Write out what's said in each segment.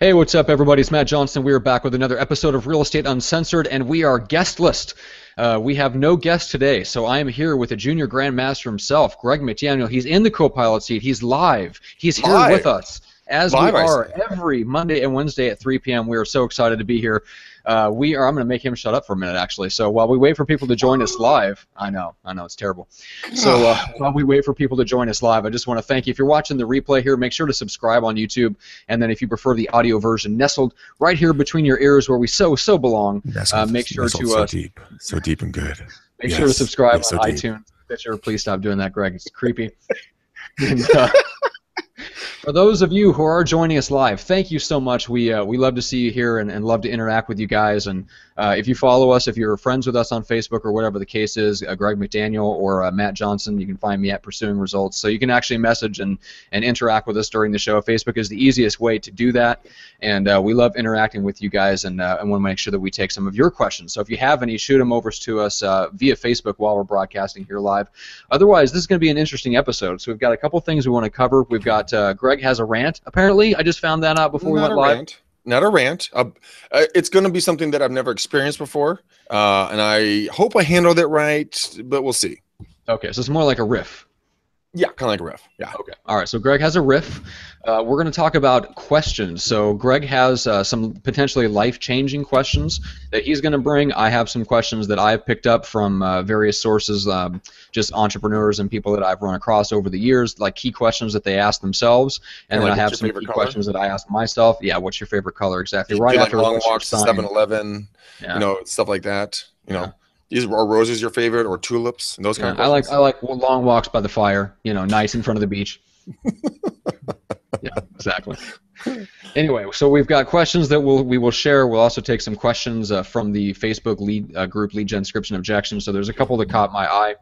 Hey, what's up, everybody? It's Matt Johnson. We are back with another episode of Real Estate Uncensored, and we are guestless. We have no guest today, so I am here with the junior grandmaster himself, Greg McDaniel. He's in the co-pilot seat. He's live. He's here with us, as we are every Monday and Wednesday at 3 p.m. We are so excited to be here. I'm going to make him shut up for a minute, actually. So while we wait for people to join us live, I know, it's terrible. So while we wait for people to join us live, I just want to thank you. If you're watching the replay here, make sure to subscribe on YouTube. And then if you prefer the audio version, nestled right here between your ears where we so belong, make sure to... so deep and good. Make sure to subscribe on iTunes. Stitcher. Please stop doing that, Greg. It's creepy. For those of you who are joining us live, thank you so much. We love to see you here and love to interact with you guys. And if you follow us, if you're friends with us on Facebook or whatever the case is, Greg McDaniel or Matt Johnson, you can find me at Pursuing Results. So you can actually message and interact with us during the show. Facebook is the easiest way to do that. And we love interacting with you guys and want to make sure that we take some of your questions. So if you have any, shoot them over to us via Facebook while we're broadcasting here live. Otherwise, this is going to be an interesting episode. So we've got a couple things we want to cover. We've got Greg has a rant, apparently. I just found that out before we went live. Not a rant. It's going to be something that I've never experienced before, and I hope I handled it right, but we'll see. Okay, so it's more like a riff. Yeah, kind of like a riff. Yeah. Okay. All right, so Greg has a riff. We're going to talk about questions. So Greg has some potentially life-changing questions that he's going to bring. I have some questions that I've picked up from various sources, just entrepreneurs and people that I've run across over the years, like key questions that they ask themselves. And then I have some key questions that I ask myself. Yeah, what's your favorite color? Exactly. Right after long walks, 7-Eleven, you know, stuff like that, you know. Are roses your favorite, or tulips, and those kind of questions? I like long walks by the fire, you know, nice in front of the beach. Yeah, exactly. Anyway, so we've got questions that we will share. We'll also take some questions from the Facebook group Lead Gen Scripts and Objections. So there's a couple that caught my eye,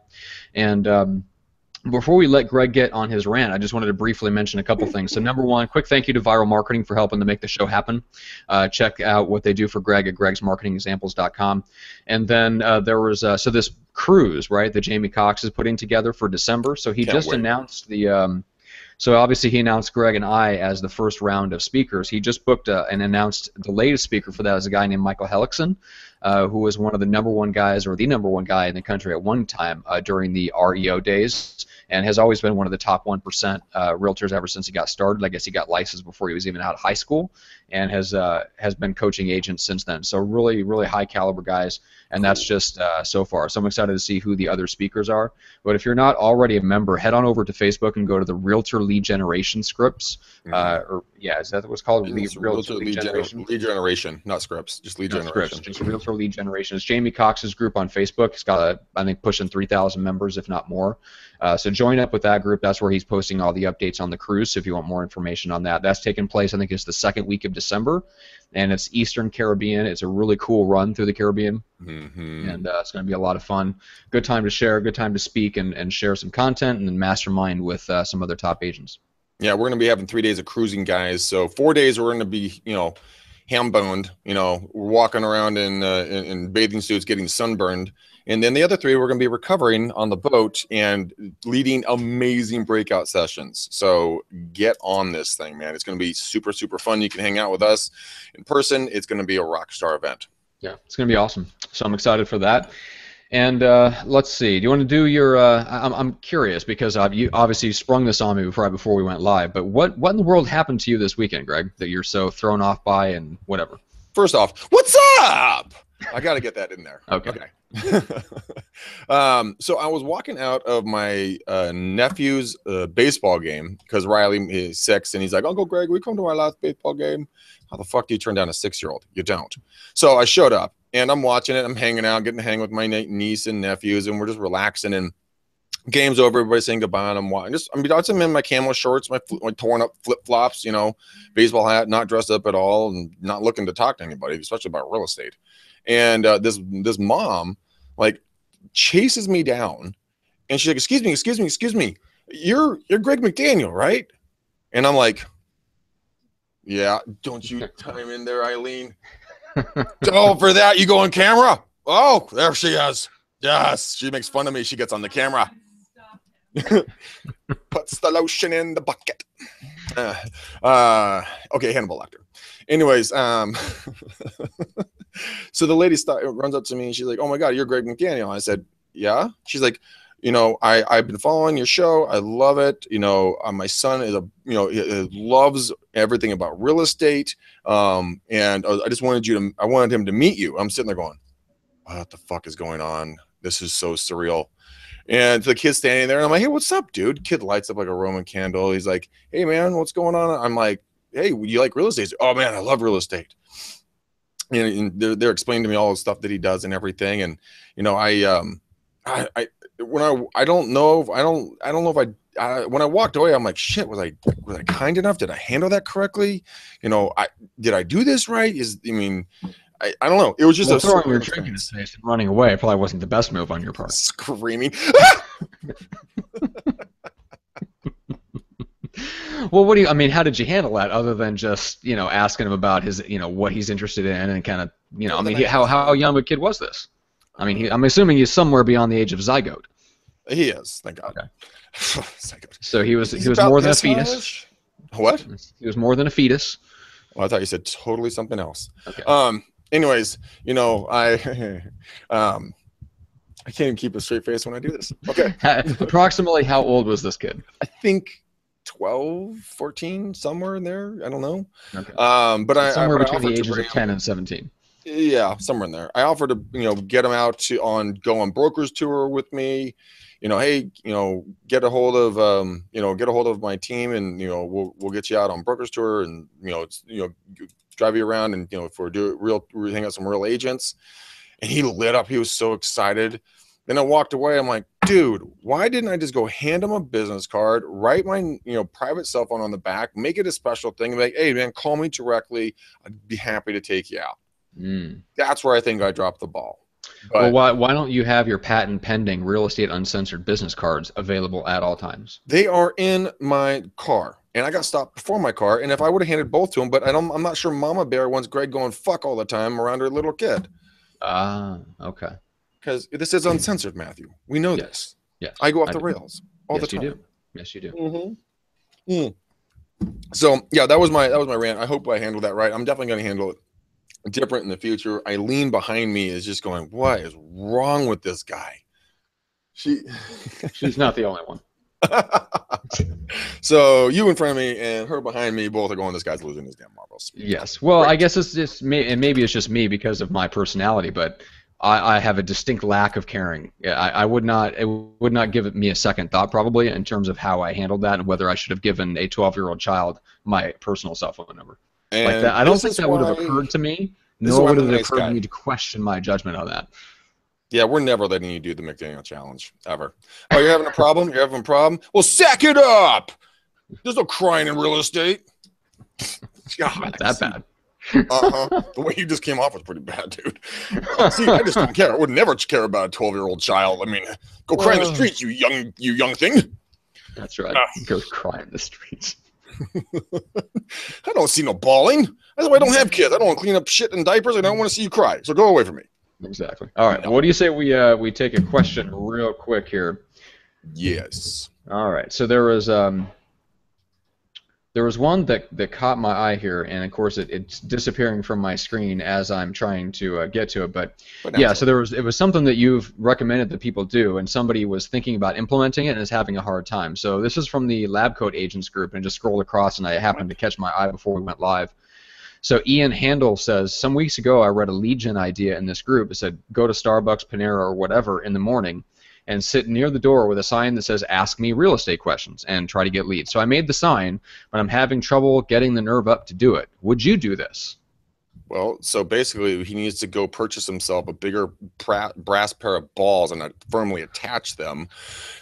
and before we let Greg get on his rant, I just wanted to briefly mention a couple things. So number one, quick thank you to Viral Marketing for helping to make the show happen. Check out what they do for Greg at gregsmarketingexamples.com. And then there was so this cruise, right, that Jamie Cox is putting together for December. So he announced the so obviously he announced Greg and I as the first round of speakers. He just booked and announced the latest speaker for that is a guy named Michael Hellickson, who was one of the number one guy in the country at one time during the REO days, and has always been one of the top 1% realtors ever since he got started. I guess he got licensed before he was even out of high school, and has been coaching agents since then. So really, really high caliber guys, and that's just so far. So I'm excited to see who the other speakers are. But if you're not already a member, head on over to Facebook and go to the Realtor Lead Generation Scripts. Is that what it's called? Lead Generation, not Scripts, just Lead Generation. Scripts, just Realtor Lead Generation. It's Jamie Cox's group on Facebook. It's got, I think, pushing 3,000 members, if not more. So join up with that group. That's where he's posting all the updates on the cruise. So if you want more information on that, that's taking place, I think it's the second week of December, and it's Eastern Caribbean. It's a really cool run through the Caribbean, and it's going to be a lot of fun. Good time to share, good time to speak and share some content, and then mastermind with some other top agents. Yeah, we're going to be having 3 days of cruising, guys. So 4 days we're going to be, you know, ham-boned, you know, walking around in bathing suits, getting sunburned. And then the other three, we're going to be recovering on the boat and leading amazing breakout sessions. So get on this thing, man. It's going to be super, super fun. You can hang out with us in person. It's going to be a rock star event. Yeah, it's going to be awesome. So I'm excited for that. And let's see. Do you want to do your? I'm curious because you obviously sprung this on me before we went live. But what in the world happened to you this weekend, Greg, that you're so thrown off by and whatever? First off, what's up? I got to get that in there. Okay. So I was walking out of my nephew's baseball game because Riley is 6, and he's like, "Uncle Greg, we come to our last baseball game." How the fuck do you turn down a 6-year-old? You don't. So I showed up. And I'm watching it. I'm hanging out, getting to hang with my niece and nephews, and we're just relaxing. And game's over. Everybody's saying goodbye. And I'm in my camo shorts, my torn up flip flops, you know, baseball hat, not dressed up at all, and not looking to talk to anybody, especially about real estate. And this mom like chases me down, and she's like, "Excuse me, you're Greg McDaniel, right?" And I'm like, "Yeah, don't you chime in there, Eileen." So for that, you go on camera. Oh, there she is. Yes, she makes fun of me. She gets on the camera. Puts the lotion in the bucket. Okay, Hannibal Lecter. Anyways, so the lady runs up to me and she's like, "Oh my God, you're Greg McDaniel." I said, "Yeah." She's like, "You know, I've been following your show. I love it. You know, my son is he loves everything about real estate. And I just wanted I wanted him to meet you." I'm sitting there going, "What the fuck is going on? This is so surreal." And the kid's standing there and I'm like, "Hey, what's up, dude?" Kid lights up like a Roman candle. He's like, "Hey man, what's going on?" I'm like, "Hey, you like real estate?" "Oh man, I love real estate." And they're explaining to me all the stuff that he does and everything. And, you know, when I walked away, I'm like, shit, was I kind enough? Did I handle that correctly? You know, did I do this right? I don't know. It was just throwing your drink in his face and running away. It probably wasn't the best move on your part. Screaming. Well, how did you handle that other than just, you know, asking him about his, you know, what he's interested in and kind of, you know, how young a kid was this? I'm assuming he's somewhere beyond the age of zygote. He is, thank God. Okay. Zygote. So he was more than a fetus. What? He was more than a fetus. Well, I thought you said totally something else. Okay. Anyways, you know, I can't even keep a straight face when I do this. Okay. Approximately how old was this kid? I think 12, 14, somewhere in there. I don't know. Okay. Between the ages of 10 and 17. Yeah, somewhere in there. I offered to, you know, get him out on broker's tour with me. You know, hey, you know, get a hold of my team, and you know, we'll get you out on broker's tour, and you know, drive you around, and you know, if we hang out some real agents. And he lit up. He was so excited. Then I walked away. I'm like, dude, why didn't I just go hand him a business card, write my, you know, private cell phone on the back, make it a special thing, and be like, hey man, call me directly. I'd be happy to take you out. Mm. That's where I think I dropped the ball. But, well, why don't you have your patent pending Real Estate Uncensored business cards available at all times? They are in my car, and I got stopped before my car. And if I would have handed both to him, but I'm not sure Mama Bear wants Greg going fuck all the time around her little kid. Ah, okay. Because this is uncensored, Matthew. We know this. Yes, I go off the rails all the time. Yes, you do. Mm-hmm. Mm. So yeah, that was my rant. I hope I handled that right. I'm definitely going to handle it different in the future. Eileen behind me is just going, what is wrong with this guy? She's not the only one. So you in front of me and her behind me both are going, this guy's losing his damn marbles. Yes. Well, great. I guess it's just me, and maybe it's just me because of my personality, but I have a distinct lack of caring. I would not, it would not give me a second thought probably in terms of how I handled that and whether I should have given a 12-year-old child my personal cell phone number. And like that. I don't think that would have occurred to me, nor would it have occurred to me to question my judgment on that. Yeah, we're never letting you do the McDaniel Challenge, ever. Oh, you're having a problem? You're having a problem? Well, sack it up! There's no crying in real estate. God, not that bad. The way you just came off was pretty bad, dude. See, I just don't care. I would never care about a 12-year-old child. I mean, go cry in the streets, you young thing. That's right. Go cry in the streets. I don't see no bawling. That's why I don't have kids. I don't want to clean up shit and diapers. I don't want to see you cry. So go away from me. Exactly. All right. What do you say we take a question real quick here? Yes. All right. So there was one that caught my eye here, and of course it's disappearing from my screen as I'm trying to get to it. But yeah. So it was something that you've recommended that people do, and somebody was thinking about implementing it and is having a hard time. So this is from the Lab Coat Agents group, and I just scrolled across, and I happened to catch my eye before we went live. So Ian Handel says, some weeks ago I read a lead gen idea in this group. It said, go to Starbucks, Panera, or whatever in the morning and sit near the door with a sign that says, ask me real estate questions, and try to get leads. So I made the sign, but I'm having trouble getting the nerve up to do it. Would you do this? Well, so basically he needs to go purchase himself a bigger brass pair of balls and firmly attach them.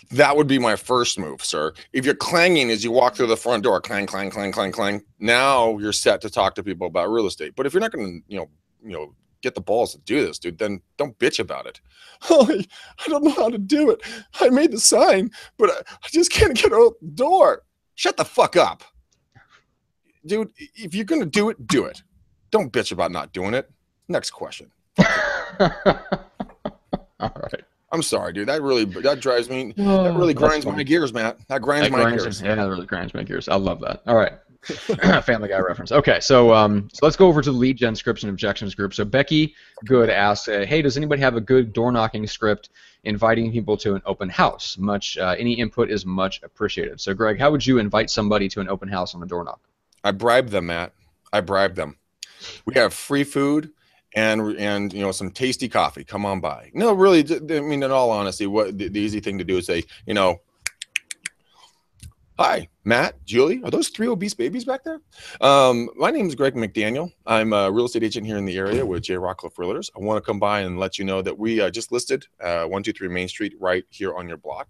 That would be my first move, sir. If you're clanging as you walk through the front door, clang, clang, clang, clang, clang, now you're set to talk to people about real estate. But if you're not going to, you know, get the balls to do this, dude, then don't bitch about it. Oh, I don't know how to do it. I made the sign, but I just can't get out the door. Shut the fuck up. Dude, if you're going to do it, do it. Don't bitch about not doing it. Next question. All right. I'm sorry, dude. That drives me. That really grinds my gears, Matt. That grinds my gears. Yeah, that really grinds my gears. I love that. All right. Family Guy reference. Okay, so so let's go over to the lead gen scripts and objections group. So Becky Good asks, hey, does anybody have a good door knocking script inviting people to an open house? Any input is much appreciated. So Greg, how would you invite somebody to an open house on a door knock? I bribe them, Matt. I bribe them. We have free food and you know, some tasty coffee. Come on by. No, really, I mean, in all honesty, what the easy thing to do is say, you know, hi, Matt, Julie, are those three obese babies back there? My name is Greg McDaniel. I'm a real estate agent here in the area with J. Rockcliffe Realtors. I want to come by and let you know that we just listed 123 Main Street right here on your block.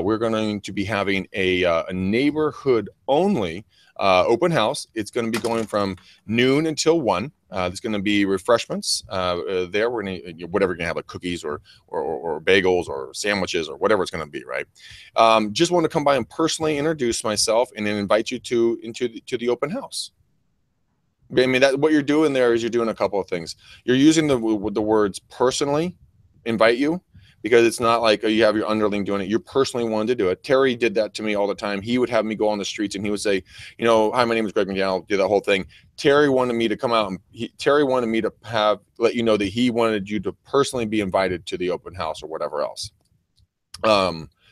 We're going to be having a neighborhood-only open house. It's going to be going from noon until 1. There's going to be refreshments there. We're going to, whatever you're going to have, like cookies or bagels or sandwiches or whatever it's going to be, right? Just want to come by and personally introduce myself and then invite you to the open house. I mean, that what you're doing there is you're doing a couple of things. You're using the words personally, invite you, because it's not like you have your underling doing it. You personally wanted to do it. Terry did that to me all the time. He would have me go on the streets and he would say, you know, hi, my name is Greg McDaniel, do that whole thing. Terry wanted me to come out and Terry wanted me to have, let you know that he wanted you to personally be invited to the open house or whatever else.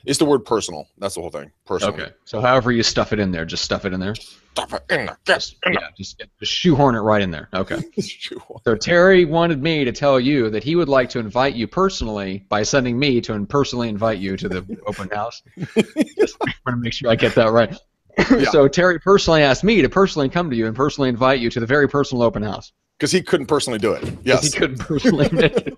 It's the word personal. That's the whole thing. Personal. Okay. So however you stuff it in there, just stuff it in there. Stuff it in there. Just shoehorn it right in there. Okay. So Terry wanted me to tell you that he would like to invite you personally by sending me to personally invite you to the open house. Just want to make sure I get that right. Yeah. So Terry personally asked me to personally come to you and personally invite you to the very personal open house. Because he couldn't personally do it. Yes. He couldn't personally do it.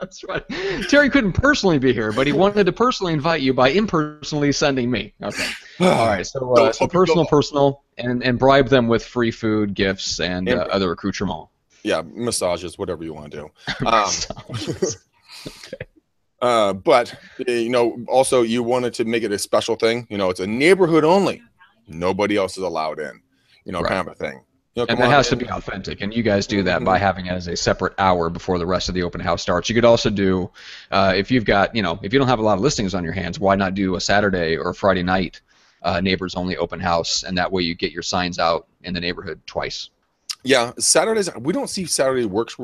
That's right. Terry couldn't personally be here, but he wanted to personally invite you by impersonally sending me. Okay. All right. So, so personal, and bribe them with free food, gifts, and other accoutrements. Yeah, massages, whatever you want to do. Okay. But you know, also you wanted to make it a special thing. You know, it's a neighborhood only. Nobody else is allowed in. You know, right. Kind of a thing. You know, and that has to be authentic, and you guys do that by having it as a separate hour before the rest of the open house starts. You could also do, if you've got, you know, if you don't have a lot of listings on your hands, why not do a Saturday or a Friday night neighbors only open house, and that way you get your signs out in the neighborhood twice. Yeah, Saturdays, we don't see Saturday works.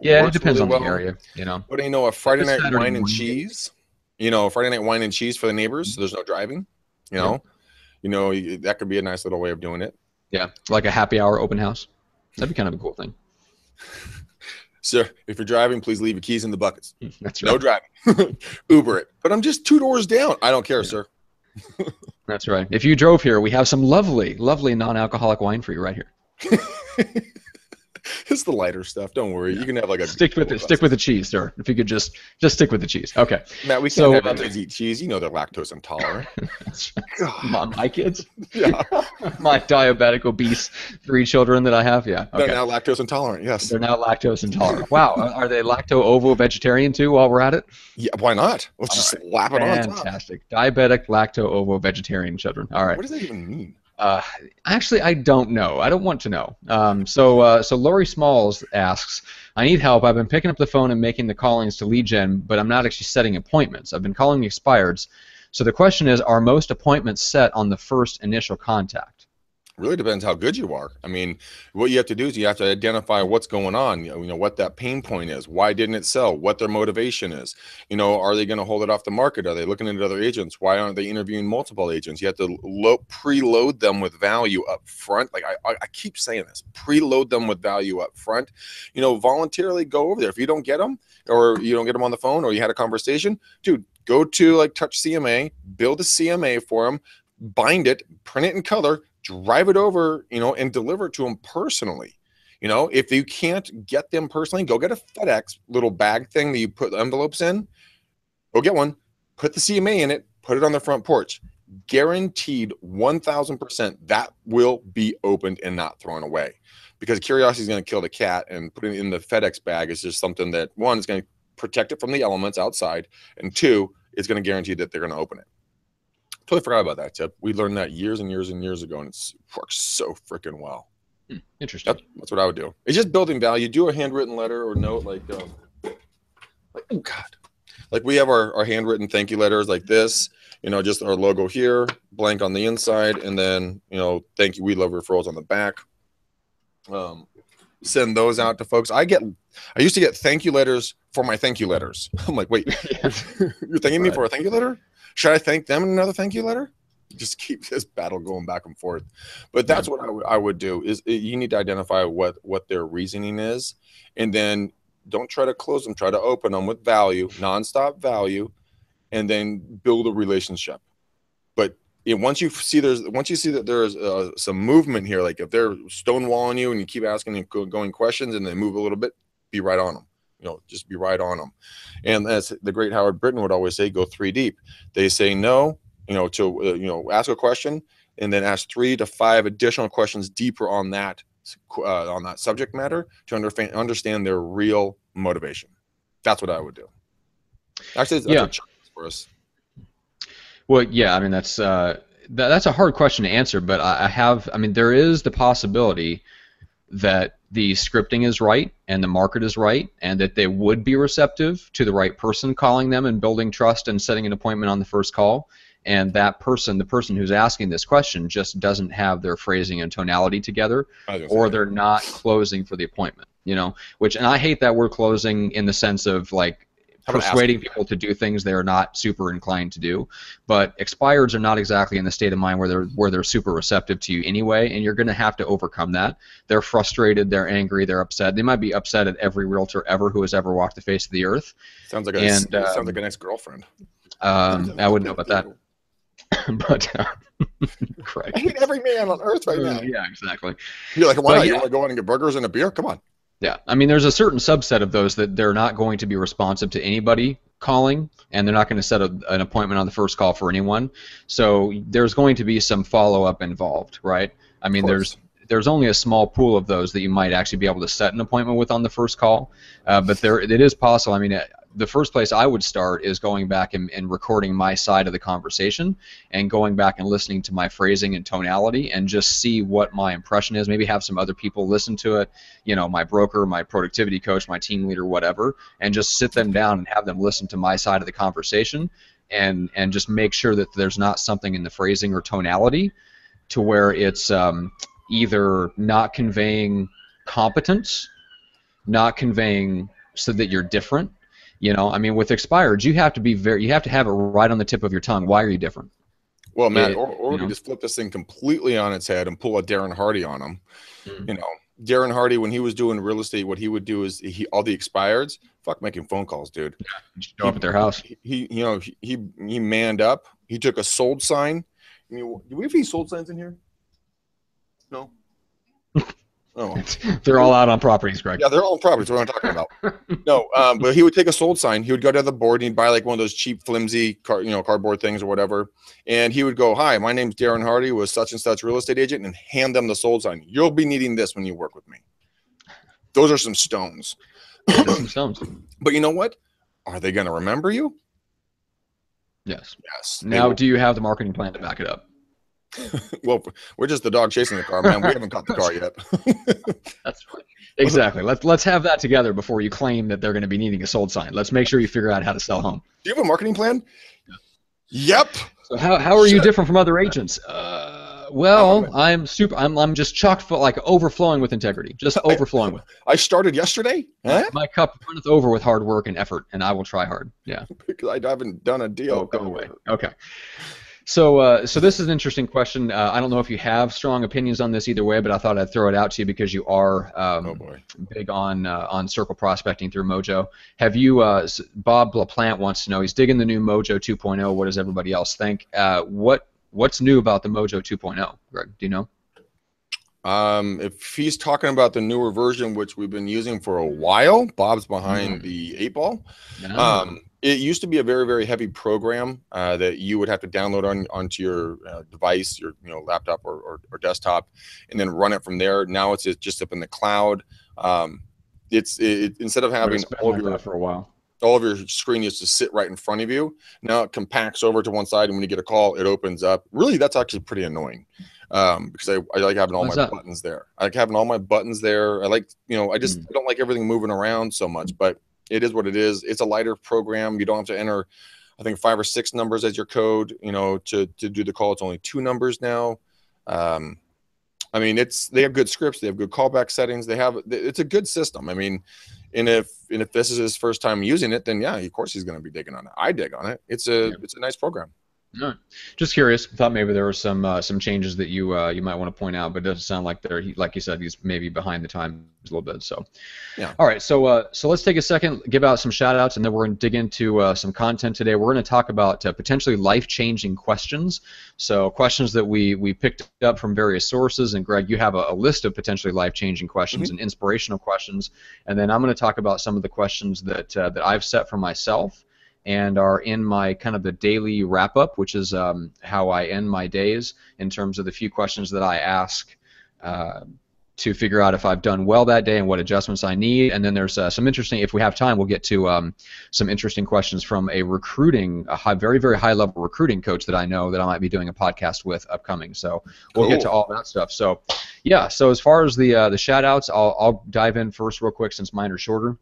Yeah, it depends really on the area, you know. But you know, a Friday night Saturday wine and cheese, you know, Friday night wine and cheese for the neighbors. So there's no driving, you know, that could be a nice little way of doing it. Yeah, like a happy hour open house. That'd be kind of a cool thing. Sir, if you're driving, please leave your keys in the buckets. That's right. No driving. Uber it. But I'm just 2 doors down. I don't care, sir. That's right. If you drove here, we have some lovely, lovely non-alcoholic wine for you right here. It's the lighter stuff. Don't worry. Yeah. You can have like a stick with the cheese, sir. If you could just stick with the cheese. Okay. Matt, we can't have kids eat cheese. You know they're lactose intolerant. My kids. Yeah. My diabetic, obese 3 children that I have. Yeah. Okay. They're now lactose intolerant. Yes. They're now lactose intolerant. Wow. Are they lacto-ovo vegetarian too? While we're at it. Yeah. Why not? Let's slap it on top. Fantastic. Diabetic, lacto-ovo vegetarian children. All right. What does that even mean? Actually, I don't know. I don't want to know. So Lori Smalls asks, I need help. I've been picking up the phone and making the callings to lead gen, but I'm not actually setting appointments. I've been calling the expireds. So the question is, are most appointments set on the first initial contact? Really depends how good you are. I mean, what you have to do is you have to identify what's going on, you know, what that pain point is, why didn't it sell, what their motivation is. You know, are they going to hold it off the market? Are they looking at other agents? Why aren't they interviewing multiple agents? You have to preload them with value up front. Like I keep saying this, preload them with value up front. You know, voluntarily go over there. If you don't get them or you don't get them on the phone or you had a conversation, dude, go to like Touch CMA, build a CMA for them, bind it, print it in color, drive it over, you know, and deliver it to them personally. You know, if you can't get them personally, go get a FedEx little bag thing that you put envelopes in. Go get one, put the CMA in it, put it on the front porch. Guaranteed 1,000% that will be opened and not thrown away, because curiosity is going to kill the cat, and putting it in the FedEx bag is just something that, one, is going to protect it from the elements outside, and two, it's going to guarantee that they're going to open it. Totally forgot about that tip. We learned that years and years and years ago, and it works so freaking well. Interesting. That's what I would do. It's just building value. Do a handwritten letter or note, like oh God, like we have our handwritten thank you letters like this. you know, just our logo here, blank on the inside, and then, you know, thank you, we love referrals on the back. Send those out to folks. I used to get thank you letters for my thank you letters. I'm like, wait, you're thanking me for a thank you letter? Should I thank them in another thank you letter? Just keep this battle going back and forth. But that's what I would do is you need to identify what their reasoning is, and then don't try to close them, try to open them with value, nonstop value, and then build a relationship. But once you see that there's some movement here, like if they're stonewalling you and you keep asking and going questions and they move a little bit, be right on them. You know, just be right on them. And as the great Howard Britton would always say, go three deep. They say no, you know, to, you know, ask a question and then ask 3 to 5 additional questions deeper on that subject matter to understand their real motivation. That's what I would do. Actually, that's a challenge for us. Well, yeah, I mean, that's a hard question to answer, but I mean, there is the possibility that the scripting is right and the market is right and that they would be receptive to the right person calling them and building trust and setting an appointment on the first call. And that person, the person who's asking this question, just doesn't have their phrasing and tonality together, or they're not closing for the appointment, you know, which, and I hate that word closing in the sense of like persuading people to do things they are not super inclined to do, but expireds are not exactly in the state of mind where they're super receptive to you anyway, and you're going to have to overcome that. They're frustrated, they're angry, they're upset. They might be upset at every realtor ever who has ever walked the face of the earth. Sounds like sounds like an ex-girlfriend. I wouldn't know about that. But I hate every man on earth right now. Yeah, exactly. You're like, why not? You want to go in and get burgers and a beer? Come on. Yeah, I mean, there's a certain subset of those that they're not going to be responsive to anybody calling, and they're not going to set an appointment on the first call for anyone. So there's going to be some follow-up involved, right? I mean, there's only a small pool of those that you might actually be able to set an appointment with on the first call, but it is possible. I mean, the first place I would start is going back and recording my side of the conversation and going back and listening to my phrasing and tonality and just see what my impression is. Maybe have some other people listen to it, you know, my broker, my productivity coach, my team leader, whatever, and just sit them down and have them listen to my side of the conversation and just make sure that there's not something in the phrasing or tonality to where it's either not conveying competence, not conveying so that you're different. You know, I mean, with expireds, you have to have it right on the tip of your tongue. Why are you different? Well, Matt, we just flip this thing completely on its head and pull a Darren Hardy on him. Mm-hmm. You know, Darren Hardy, when he was doing real estate, what he would do is all the expireds, fuck making phone calls, dude. Show up at their house. He manned up. He took a sold sign. I mean, do we have any sold signs in here? No. Oh. They're all out on properties, Greg. Yeah, they're all properties. What I'm talking about. No, but he would take a sold sign. He would go to the board and he'd buy like one of those cheap, flimsy, cardboard things or whatever. And he would go, "Hi, my name's Darren Hardy, was such and such real estate agent," and hand them the sold sign. "You'll be needing this when you work with me. Those are some stones." But you know what? Are they going to remember you? Yes. Yes. Now, do you have the marketing plan to back it up? Well, we're just the dog chasing the car, man. We haven't caught the car yet. That's right. Exactly. Let's have that together before you claim that they're going to be needing a sold sign. Let's make sure you figure out how to sell home. Do you have a marketing plan? Yeah. Yep. So how are you different from other agents? Well, I'm just chock full, like overflowing with integrity. Just overflowing with. I started yesterday. Huh? My cup runneth over with hard work and effort, and I will try hard. Yeah. Because I haven't done a deal. Oh, go away. Okay. So this is an interesting question. I don't know if you have strong opinions on this either way, but I thought I'd throw it out to you because you are big on circle prospecting through Mojo. Have you? Bob LaPlante wants to know. He's digging the new Mojo 2.0. What does everybody else think? What's new about the Mojo 2.0, Greg? Do you know? If he's talking about the newer version, which we've been using for a while, Bob's behind the 8 ball. No. It used to be a very, very heavy program that you would have to download onto your device, your laptop or desktop, and then run it from there. Now it's just up in the cloud. Instead of having all of your screen used to sit right in front of you, now it compacts over to one side, and when you get a call, it opens up. Really, that's actually pretty annoying because I like having all my buttons there. I like having all my buttons there. I like I don't like everything moving around so much, but. It is what it is. It's a lighter program. You don't have to enter I think 5 or 6 numbers as your code, you know, to do the call. It's only 2 numbers now. I mean, they have good scripts. They have good callback settings. It's a good system. I mean, and if this is his first time using it, then yeah, of course he's going to be digging on it. I dig on it. It's a nice program. No, just curious. Thought maybe there were some changes that you might want to point out, but it doesn't sound like like you said, he's maybe behind the times a little bit. So, yeah. All right. So so let's take a second, give out some shout outs, and then we're going to dig into some content today. We're going to talk about potentially life changing questions. So questions that we picked up from various sources. And Greg, you have a list of potentially life changing questions and inspirational questions. And then I'm going to talk about some of the questions that I've set for myself and are in my kind of the daily wrap-up, which is how I end my days in terms of the few questions that I ask to figure out if I've done well that day and what adjustments I need. And then there's some interesting, if we have time, we'll get to some interesting questions from a very, very high-level recruiting coach that I know that I might be doing a podcast with upcoming. So we'll get to all that stuff. So yeah, so as far as the shout-outs, I'll dive in first real quick since mine are shorter.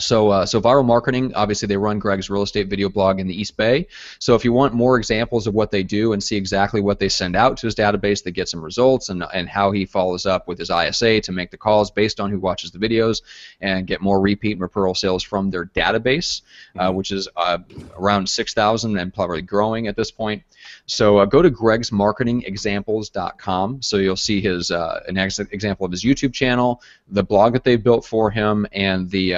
So, so Viral Marketing, obviously they run Greg's real estate video blog in the East Bay. So if you want more examples of what they do and see exactly what they send out to his database that gets him results and how he follows up with his ISA to make the calls based on who watches the videos and get more repeat and referral sales from their database, which is around 6,000 and probably growing at this point. So go to gregsmarketingexamples.com. So you'll see an example of his YouTube channel, the blog that they've built for him, and the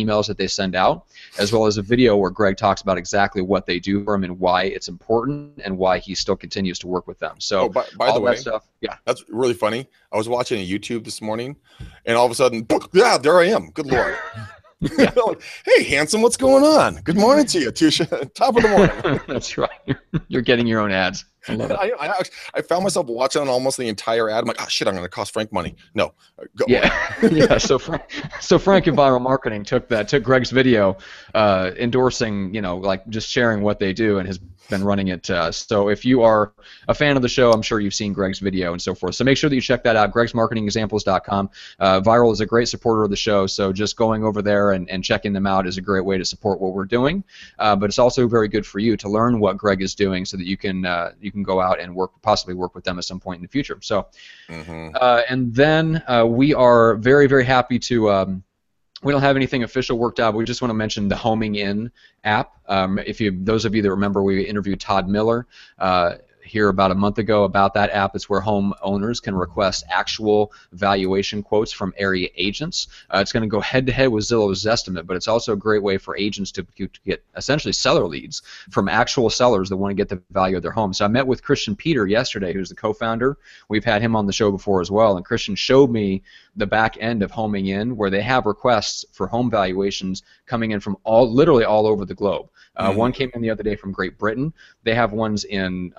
emails that they send out, as well as a video where Greg talks about exactly what they do for him and why it's important and why he still continues to work with them. So by the way, that stuff, yeah, that's really funny. I was watching a YouTube this morning, and all of a sudden, yeah, there I am. Good Lord. Yeah. Hey, handsome, what's going on? Good morning to you, Tusha. Top of the morning. That's right. You're getting your own ads. I love it. I found myself watching almost the entire ad. I'm like, oh, shit, I'm going to cost Frank money. No. Go. Yeah. Yeah. So Frank and Viral Marketing took Greg's video endorsing, you know, like just sharing what they do and has been running it. So if you are a fan of the show, I'm sure you've seen Greg's video and so forth. So make sure that you check that out, gregsmarketingexamples.com. Viral is a great supporter of the show, so just going over there and checking them out is a great way to support what we're doing. But it's also very good for you to learn what Greg is doing so that you can go out and possibly work with them at some point in the future. So, and then we are very, very happy to. We don't have anything official worked out. But we just want to mention the Homing In app. Those of you that remember, we interviewed Todd Miller here about a month ago about that app. It's where homeowners can request actual valuation quotes from area agents. It's going to go head-to-head with Zillow's Zestimate, but it's also a great way for agents to get essentially seller leads from actual sellers that want to get the value of their home. So I met with Christian Peter yesterday, who's the co-founder. We've had him on the show before as well, and Christian showed me the back end of Homing In, where they have requests for home valuations coming in from literally all over the globe. One came in the other day from Great Britain. They have ones in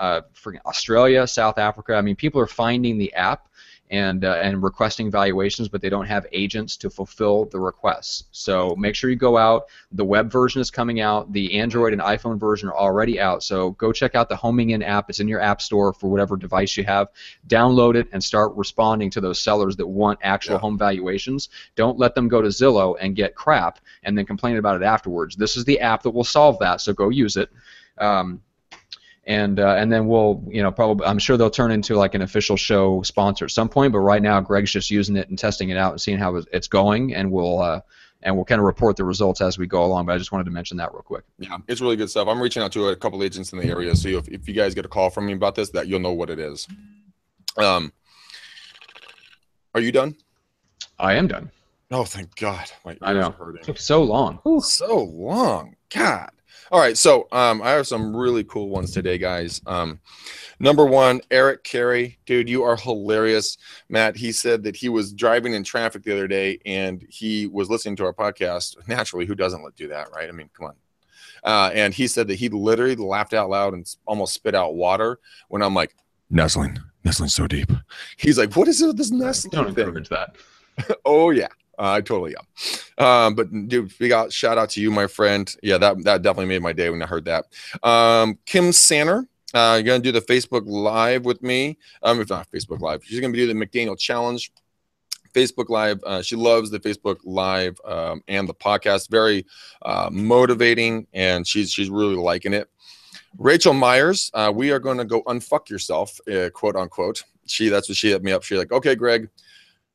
Australia, South Africa. I mean, people are finding the app and requesting valuations, but they don't have agents to fulfill the requests. So make sure you go out. The web version is coming out. The Android and iPhone version are already out. So go check out the Homing In app. It's in your app store for whatever device you have. Download it and start responding to those sellers that want actual home valuations. Don't let them go to Zillow and get crap and then complain about it afterwards. This is the app that will solve that, so go use it. And then we'll, you know, probably, I'm sure they'll turn into like an official show sponsor at some point, but right now Greg's just using it and testing it out and seeing how it's going, and we'll kind of report the results as we go along, but I just wanted to mention that real quick. Yeah, it's really good stuff. I'm reaching out to a couple agents in the area, so if you guys get a call from me about this, that you'll know what it is. Are you done? I am done. Oh, thank God. My ears are hurting. It took so long. Ooh, so long. God. All right, so I have some really cool ones today, guys. Number one, Eric Carey. Dude, you are hilarious, Matt. He said that he was driving in traffic the other day, and he was listening to our podcast. Naturally, who doesn't do that, right? I mean, come on. And he said that he literally laughed out loud and almost spit out water when I'm like, nestling so deep. He's like, what is it with this nestling thing? Don't encourage that. Oh, yeah. I totally am. But dude, shout out to you, my friend. Yeah, that definitely made my day when I heard that. Kim Sanner, you're going to do the Facebook Live with me. If not Facebook Live, she's going to do the McDaniel Challenge. Facebook Live. She loves the Facebook Live and the podcast. Very motivating, and she's really liking it. Rachel Myers, we are going to go unfuck yourself, quote unquote. That's what she hit me up. She's like, okay, Greg,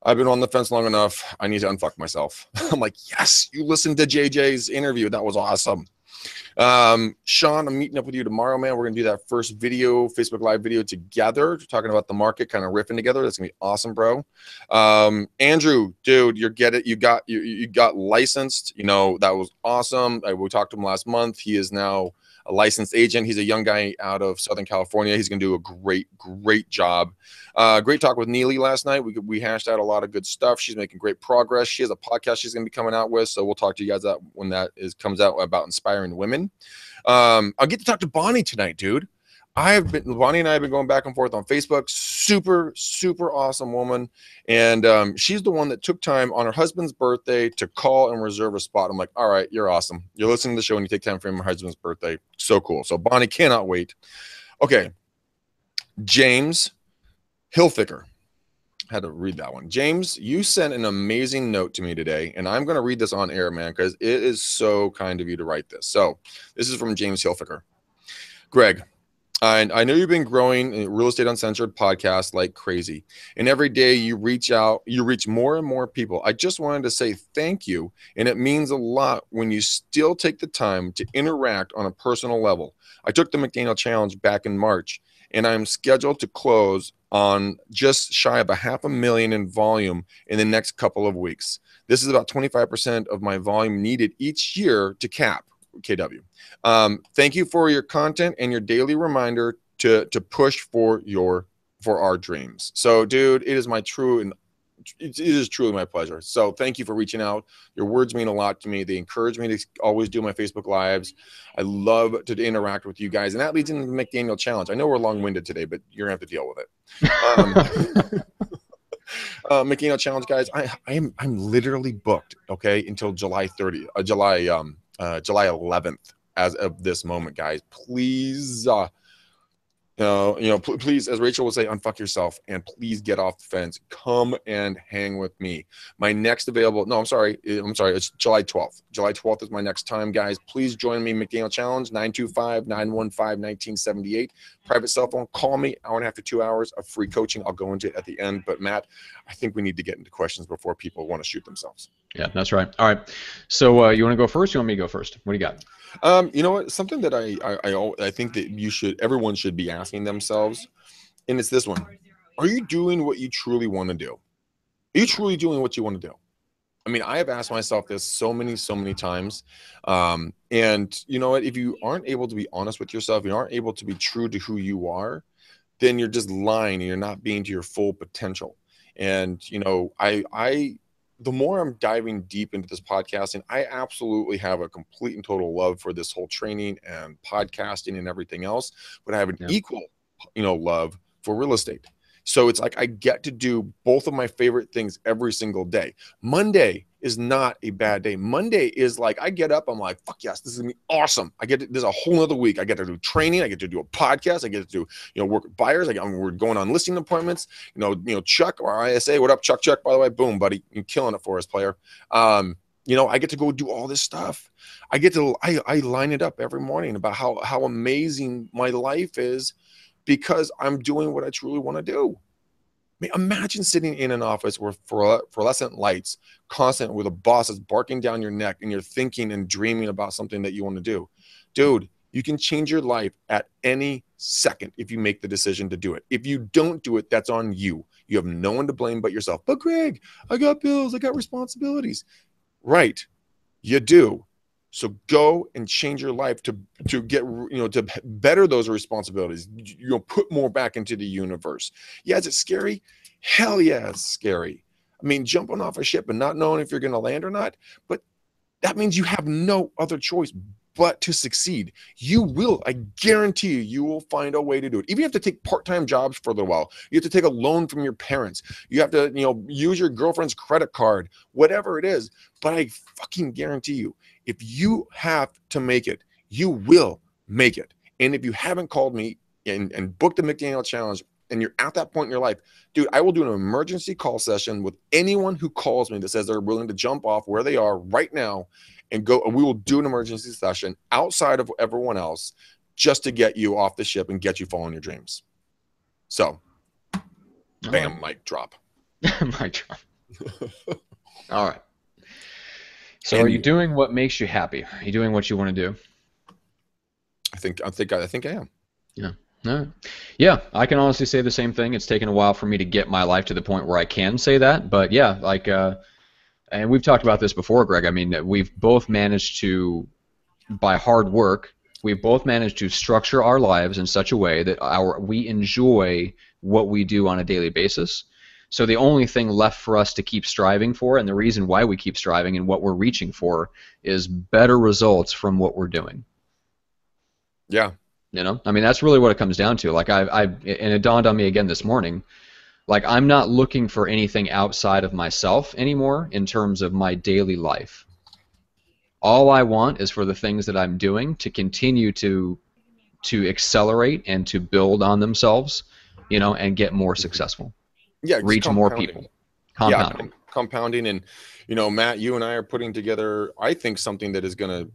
I've been on the fence long enough. I need to unfuck myself. I'm like, yes, you listened to JJ's interview. That was awesome. Sean, I'm meeting up with you tomorrow, man. We're going to do that first video, Facebook Live video together, talking about the market, kind of riffing together. That's going to be awesome, bro. Andrew, dude, you got licensed. You know, that was awesome. We talked to him last month. He is now a licensed agent. He's a young guy out of Southern California. He's going to do a great job. Great talk with Neely last night. We hashed out a lot of good stuff. She's making great progress. She has a podcast she's going to be coming out with, so we'll talk to you guys that when that comes out about inspiring women. I'll get to talk to Bonnie tonight, dude. Bonnie and I have been going back and forth on Facebook. Super awesome woman. And she's the one that took time on her husband's birthday to call and reserve a spot. I'm like, all right, you're awesome. You're listening to the show and you take time for your husband's birthday. So cool. So Bonnie, cannot wait. Okay. James Hilfiger. Had to read that one. James, you sent an amazing note to me today, and I'm going to read this on air, man, because it is so kind of you to write this. So this is from James Hilfiger. Greg, I know you've been growing a Real Estate Uncensored podcast like crazy, and every day you reach more and more people. I just wanted to say thank you, and it means a lot when you still take the time to interact on a personal level. I took the McDaniel Challenge back in March, and I'm scheduled to close on just shy of $500,000 in volume in the next couple of weeks. This is about 25% of my volume needed each year to cap. KW. Thank you for your content and your daily reminder to push for our dreams. So dude, it is my true and it is truly my pleasure. So thank you for reaching out. Your words mean a lot to me. They encourage me to always do my Facebook Lives. I love to interact with you guys, and that leads into the McDaniel Challenge. I know we're long-winded today, but you're gonna have to deal with it. McDaniel Challenge, guys, I'm literally booked, okay, until July 11th as of this moment, guys. Please, please, as Rachel will say, unfuck yourself and please get off the fence. Come and hang with me. My next available, it's July 12th. July 12th is my next time, guys. Please join me, McDaniel Challenge, 925-915-1978. Private cell phone, call me, hour and a half to 2 hours of free coaching. I'll go into it at the end, but Matt, I think we need to get into questions before people want to shoot themselves. Yeah, that's right. All right. So you want to go first? You want me to go first? What do you got? You know what? Something that I think that everyone should be asking themselves, and it's this one. Are you doing what you truly want to do? Are you truly doing what you want to do? I mean, I have asked myself this so many times. And you know what? If you aren't able to be honest with yourself, you aren't able to be true to who you are, then you're just lying and you're not being to your full potential. And, you know, the more I'm diving deep into this podcasting, I absolutely have a complete and total love for this whole training and podcasting and everything else, but I have an equal, love for real estate. So it's like I get to do both of my favorite things every single day. Monday is not a bad day. Monday is like I get up, I'm like, fuck yes, this is gonna be awesome. There's a whole other week. I get to do training. I get to do a podcast. I get to do work with buyers. We're going on listing appointments. Chuck or ISA. What up, Chuck? Chuck, by the way, boom, buddy, you're killing it for us, player. I get to go do all this stuff. I line it up every morning about how amazing my life is, because I'm doing what I truly want to do. I mean, imagine sitting in an office with fluorescent lights, constant, with a boss that's barking down your neck, and you're thinking and dreaming about something that you want to do. Dude, you can change your life at any second if you make the decision to do it. If you don't do it, that's on you. You have no one to blame but yourself. But Greg, I got bills, I got responsibilities. Right, you do. So go and change your life to get, to better those responsibilities. Put more back into the universe. Yeah, is it scary? Hell yeah, it's scary. I mean, jumping off a ship and not knowing if you're going to land or not, but that means you have no other choice but to succeed. I guarantee you will find a way to do it. Even if you have to take part-time jobs for a little while, you have to take a loan from your parents, you have to, use your girlfriend's credit card, whatever it is. But I fucking guarantee you, if you have to make it, you will make it. And if you haven't called me and booked the McDaniel Challenge, and you're at that point in your life, dude, I will do an emergency call session with anyone who calls me that says they're willing to jump off where they are right now and go, and we will do an emergency session outside of everyone else just to get you off the ship and get you following your dreams. So, bam, mic drop. Mic drop. All right. So, and are you doing what makes you happy? Are you doing what you want to do? I think I am. Yeah. No. Yeah, I can honestly say the same thing. It's taken a while for me to get my life to the point where I can say that. But yeah, like, and we've talked about this before, Greg. I mean, we've both managed to, by hard work, we've both managed to structure our lives in such a way that we enjoy what we do on a daily basis. So the only thing left for us to keep striving for, and the reason why we keep striving and what we're reaching for, is better results from what we're doing. Yeah. You know, I mean, that's really what it comes down to. Like, and it dawned on me again this morning, like, I'm not looking for anything outside of myself anymore in terms of my daily life. All I want is for the things that I'm doing to continue to accelerate and to build on themselves, you know, and get more successful. Yeah, reach more people. Compounding. Yeah, compounding. And, you know, Matt, you and I are putting together, I think, something that is going to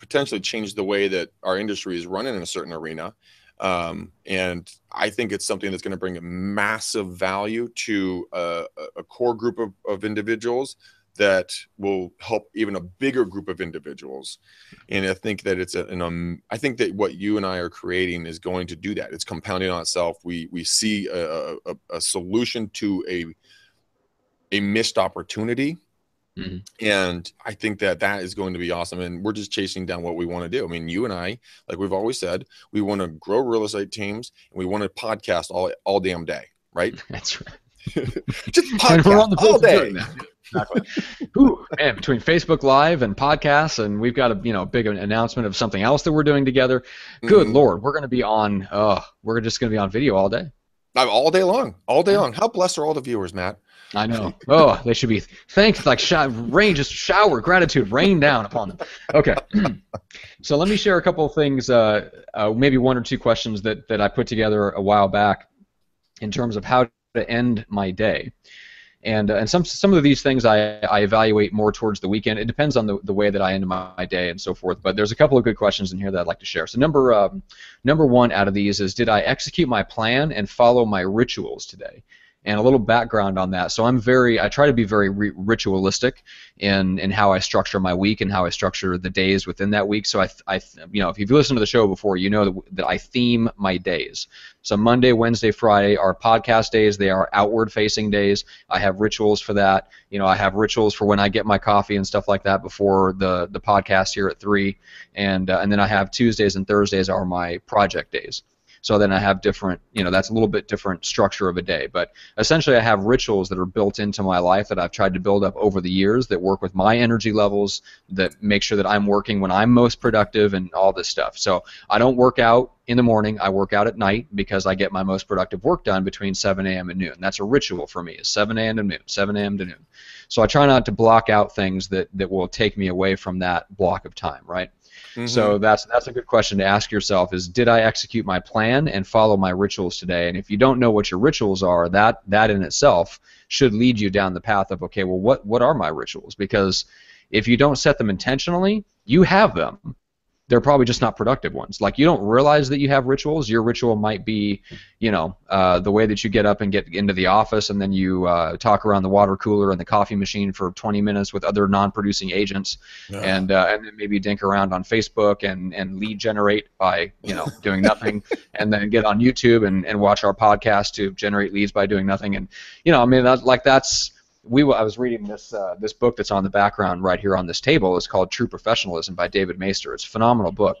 potentially change the way that our industry is running in a certain arena. And I think it's something that's going to bring a massive value to a core group of individuals that will help even a bigger group of individuals. And I think that it's I think that what you and I are creating is going to do that. It's compounding on itself. We see a solution to a missed opportunity. Mm-hmm. And I think that that is going to be awesome. And we're just chasing down what we want to do. I mean, you and I, like we've always said, we want to grow real estate teams and we want to podcast all damn day, right? That's right. Just podcast we're on the all day. Exactly. Ooh, man, between Facebook Live and podcasts, and we've got a big announcement of something else that we're doing together. Good Lord, we're going to be on. We're just going to be on video all day. All day long, all day long. How blessed are all the viewers, Matt? I know. Oh, they should be thanked. Like rain, just shower gratitude, rain down upon them. Okay. So let me share a couple of things. Maybe one or two questions that I put together a while back in terms of how to end my day. And some of these things I evaluate more towards the weekend. It depends on the way that I end my day and so forth. But there's a couple of good questions in here that I'd like to share. So number one out of these is, did I execute my plan and follow my rituals today? And a little background on that. So I try to be very ritualistic in how I structure my week and how I structure the days within that week. So if you've listened to the show before, you know that I theme my days. So Monday, Wednesday, Friday are podcast days. They are outward-facing days. I have rituals for that. You know, I have rituals for when I get my coffee and stuff like that before the podcast here at 3. And then I have Tuesdays and Thursdays are my project days. So then I have different, that's a little bit different structure of a day. But essentially I have rituals that are built into my life that I've tried to build up over the years that work with my energy levels, that make sure that I'm working when I'm most productive and all this stuff. So I don't work out in the morning. I work out at night because I get my most productive work done between 7 a.m. and noon. That's a ritual for me, is 7 a.m. to noon, 7 a.m. to noon. So I try not to block out things that will take me away from that block of time, right? Mm-hmm. So that's a good question to ask yourself, is did I execute my plan and follow my rituals today? And if you don't know what your rituals are, that in itself should lead you down the path of, okay, well, what are my rituals? Because if you don't set them intentionally, you have them. They're probably just not productive ones. Like, you don't realize that you have rituals. Your ritual might be, the way that you get up and get into the office, and then you talk around the water cooler and the coffee machine for 20 minutes with other non-producing agents, and then maybe dink around on Facebook and lead generate by doing nothing, and then get on YouTube and watch our podcast to generate leads by doing nothing. And I was reading this book that's on the background right here on this table. It's called True Professionalism by David Maister. It's a phenomenal book.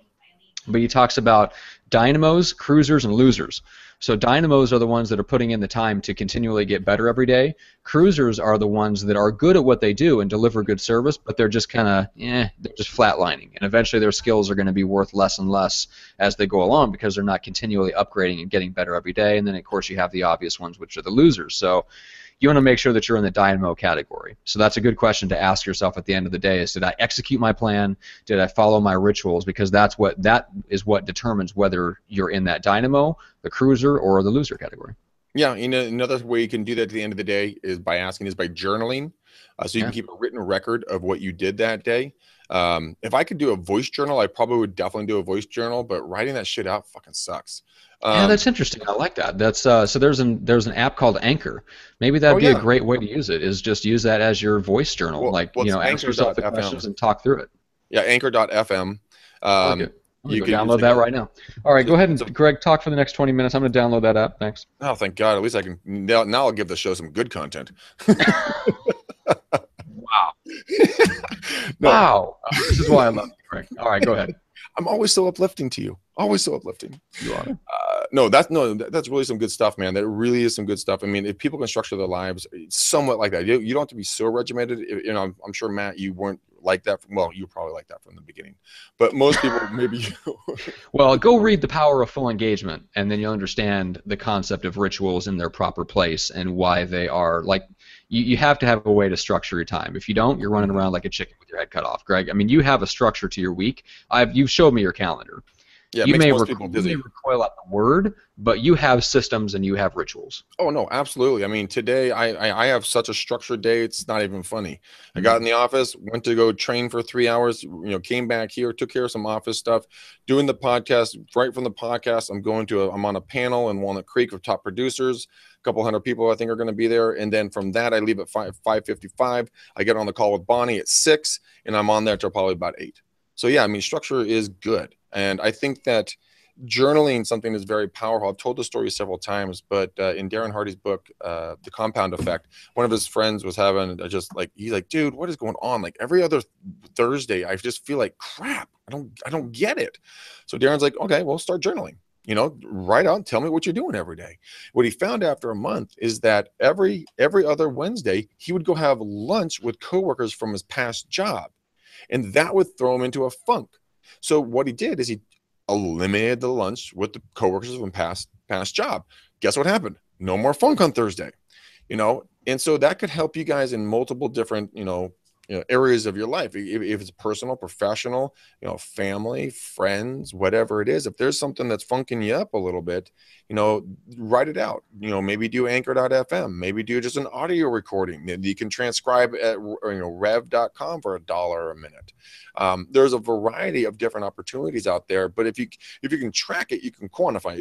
But he talks about dynamos, cruisers, and losers. So dynamos are the ones that are putting in the time to continually get better every day. Cruisers are the ones that are good at what they do and deliver good service, but they're just kind of, they're just flatlining. And eventually their skills are going to be worth less and less as they go along because they're not continually upgrading and getting better every day. And then, of course, you have the obvious ones, which are the losers. So you want to make sure that you're in the dynamo category. So that's a good question to ask yourself at the end of the day is, did I execute my plan? Did I follow my rituals? Because that is what determines whether you're in that dynamo, the cruiser, or the loser category. Yeah, and another way you can do that at the end of the day is by journaling. So you can keep a written record of what you did that day. If I could do a voice journal, I probably would definitely do a voice journal, but writing that shit out fucking sucks. Yeah, that's interesting. I like that. That's so there's an app called Anchor. Maybe that'd be a great way to use it, is just use that as your voice journal. Well, like, you know, ask yourself the questions and talk through it. Yeah, Anchor.fm. You can download that right now. All right, go ahead and, Greg, talk for the next 20 minutes. I'm going to download that app. Thanks. Oh, thank God. At least I can – now I'll give the show some good content. Wow. Wow. This is why I love you, Greg. All right, go ahead. I'm always so uplifting to you. Always so uplifting. You are. No, that's really some good stuff, man. That really is some good stuff. I mean, if people can structure their lives somewhat like that, you don't have to be so regimented. You know, I'm sure, Matt, you weren't like that. Well, you were probably like that from the beginning, but most people maybe. Well, go read The Power of Full Engagement, and then you'll understand the concept of rituals in their proper place and why they are like. You have to have a way to structure your time. If you don't, you're running around like a chicken with your head cut off, Greg. I mean, you have a structure to your week. You've showed me your calendar. Yeah, you may recoil at the word, but you have systems and you have rituals. Oh, no, absolutely. I mean, today I have such a structured day, it's not even funny. I got in the office, went to go train for 3 hours, you know, came back here, took care of some office stuff, doing the podcast. Right from the podcast, I'm on a panel in Walnut Creek of top producers. Couple hundred people I think are going to be there, and then from that I leave at 5:55. I get on the call with Bonnie at 6, and I'm on there till probably about 8. So yeah, I mean, structure is good, and I think that journaling something is very powerful. I've told the story several times, but in Darren Hardy's book, The Compound Effect, one of his friends was having he's like, dude, what is going on? Like every other Thursday, I just feel like crap. I don't get it. So Darren's like, okay, well, start journaling. You know, write out and tell me what you're doing every day. What he found after a month is that every other Wednesday, he would go have lunch with coworkers from his past job, and that would throw him into a funk. So what he did is he eliminated the lunch with the coworkers from past job. Guess what happened? No more funk on Thursday, you know? And so that could help you guys in multiple different, you know, areas of your life. If it's personal, professional, you know, family, friends, whatever it is, if there's something that's funking you up a little bit, you know, write it out. You know, maybe do anchor.fm, maybe do just an audio recording. You can transcribe at, you know, rev.com for $1 a minute. There's a variety of different opportunities out there, but if you can track it, you can quantify it,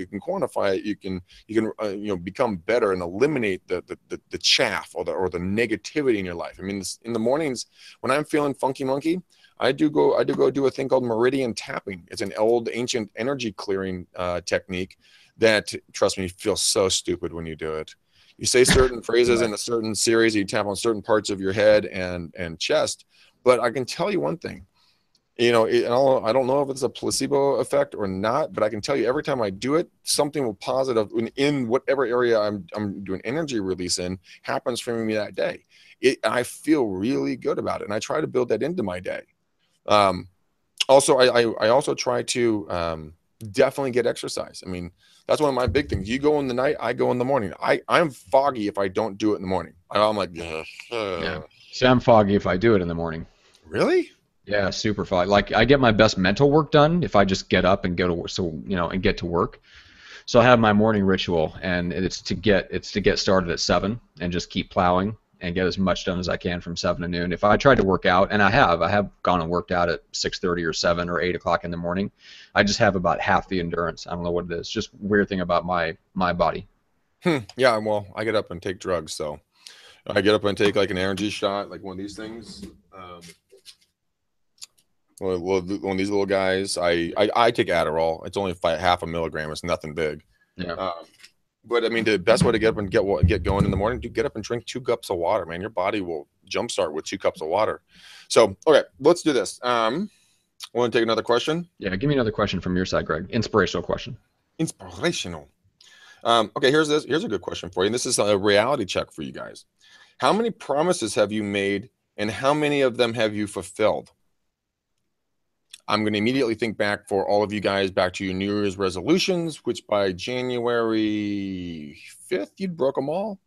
you can you know, become better and eliminate the chaff or the negativity in your life. I mean, in the mornings when I'm feeling funky monkey, I do go do a thing called meridian tapping. It's an old ancient energy clearing technique that, trust me, you feel so stupid when you do it. You say certain phrases in a certain series, you tap on certain parts of your head and chest. But I can tell you one thing, you know, I don't know if it's a placebo effect or not, but I can tell you every time I do it, something will positive in whatever area I'm doing energy release in happens for me that day. I feel really good about it, and I try to build that into my day. Also, I also try to definitely get exercise. I mean, that's one of my big things. You go in the night, I go in the morning. I'm foggy if I don't do it in the morning. I'm like, yeah. See, I'm foggy if I do it in the morning. Really? Yeah, super foggy. Like, I get my best mental work done if I just get up and go to work. So, you know, and get to work. So I have my morning ritual, and it's to get started at 7 and just keep plowing and get as much done as I can from 7 to noon. If I tried to work out, and I have gone and worked out at 6:30 or 7 or 8 o'clock in the morning, I just have about half the endurance. I don't know what it is. Just a weird thing about my body. Yeah, well, I get up and take drugs, so I get up and take like an energy shot, like one of these things. One of these little guys. I take Adderall. It's only half a milligram. It's nothing big. Yeah. But I mean, the best way to get up and get going in the morning, get up and drink 2 cups of water, man. Your body will jumpstart with 2 cups of water. So, okay, let's do this. Want to take another question? Yeah, give me another question from your side, Greg. Inspirational question. Inspirational. Okay, here's a good question for you. And this is a reality check for you guys. How many promises have you made, and how many of them have you fulfilled? I'm going to immediately think back for all of you guys back to your New Year's resolutions, which by January 5th, you'd broke them all.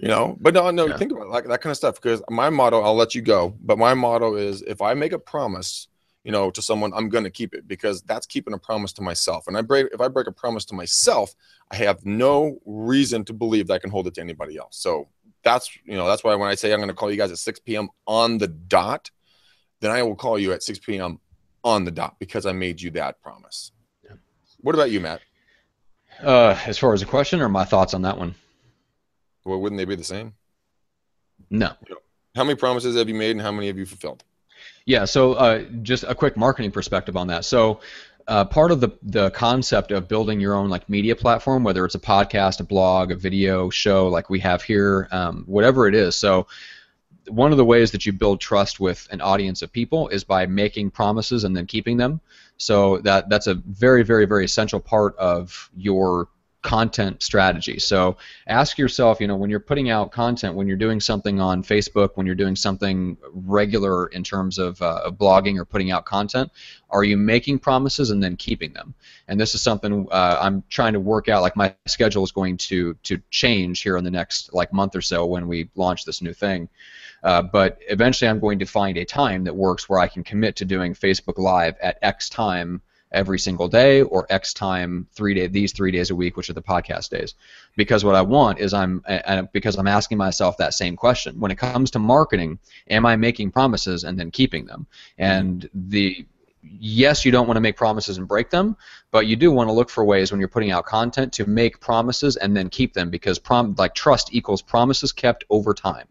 You know, but no, yeah. Think about it, like that kind of stuff, because my motto, I'll let you go, but my motto is, if I make a promise you know, to someone, I'm going to keep it, because that's keeping a promise to myself. And if I break a promise to myself, I have no reason to believe that I can hold it to anybody else. So that's, you know, that's why when I say I'm going to call you guys at 6 p.m. on the dot, then I will call you at 6 p.m. on the dot, because I made you that promise. Yeah. What about you, Matt? As far as a question or my thoughts on that one? Well, wouldn't they be the same? No. How many promises have you made and how many have you fulfilled? Yeah, so just a quick marketing perspective on that. So part of the concept of building your own like media platform, whether it's a podcast, a blog, a video show like we have here, whatever it is. So one of the ways that you build trust with an audience of people is by making promises and then keeping them. So that's a very, very, very essential part of your content strategy. So ask yourself, you know, when you're putting out content, when you're doing something on Facebook, when you're doing something regular in terms of blogging or putting out content, are you making promises and then keeping them? And this is something I'm trying to work out. Like my schedule is going to change here in the next like month or so when we launch this new thing. But eventually I'm going to find a time that works where I can commit to doing Facebook Live at X time every single day, or X time these 3 days a week, which are the podcast days. Because what I want is because I'm asking myself that same question. When it comes to marketing, am I making promises and then keeping them? And yes, you don't want to make promises and break them, but you do want to look for ways when you're putting out content to make promises and then keep them, because trust equals promises kept over time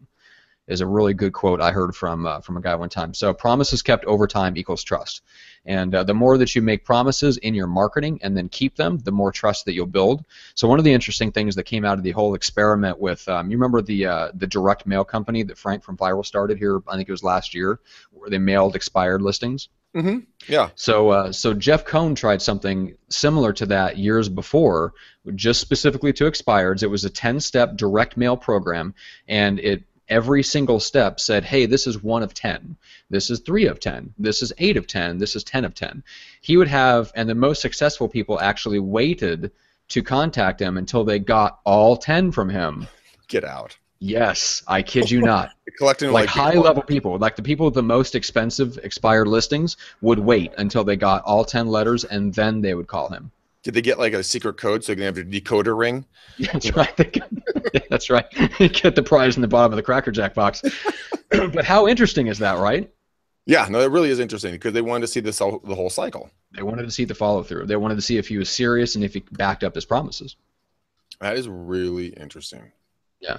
is a really good quote I heard from a guy one time. So promises kept over time equals trust. And the more that you make promises in your marketing and then keep them, the more trust that you'll build. So one of the interesting things that came out of the whole experiment with, you remember the direct mail company that Frank from Viral started here, I think it was last year, where they mailed expired listings? Mm-hmm. Yeah. So so Jeff Cohn tried something similar to that years before, just specifically to expireds. It was a 10-step direct mail program, and every single step said, hey, this is 1 of 10. This is 3 of 10. This is 8 of 10. This is 10 of 10. He would have, and the most successful people actually waited to contact him until they got all 10 from him. Get out. Yes, I kid you not. Collecting like high-level people, like the people with the most expensive expired listings would wait until they got all 10 letters, and then they would call him. Did they get like a secret code so they can have a decoder ring? Yeah, that's right. That's right. You get the prize in the bottom of the Cracker Jack box. But how interesting is that, right? Yeah, no, it really is interesting, because they wanted to see the whole cycle. They wanted to see the follow-through. They wanted to see if he was serious and if he backed up his promises. That is really interesting. Yeah.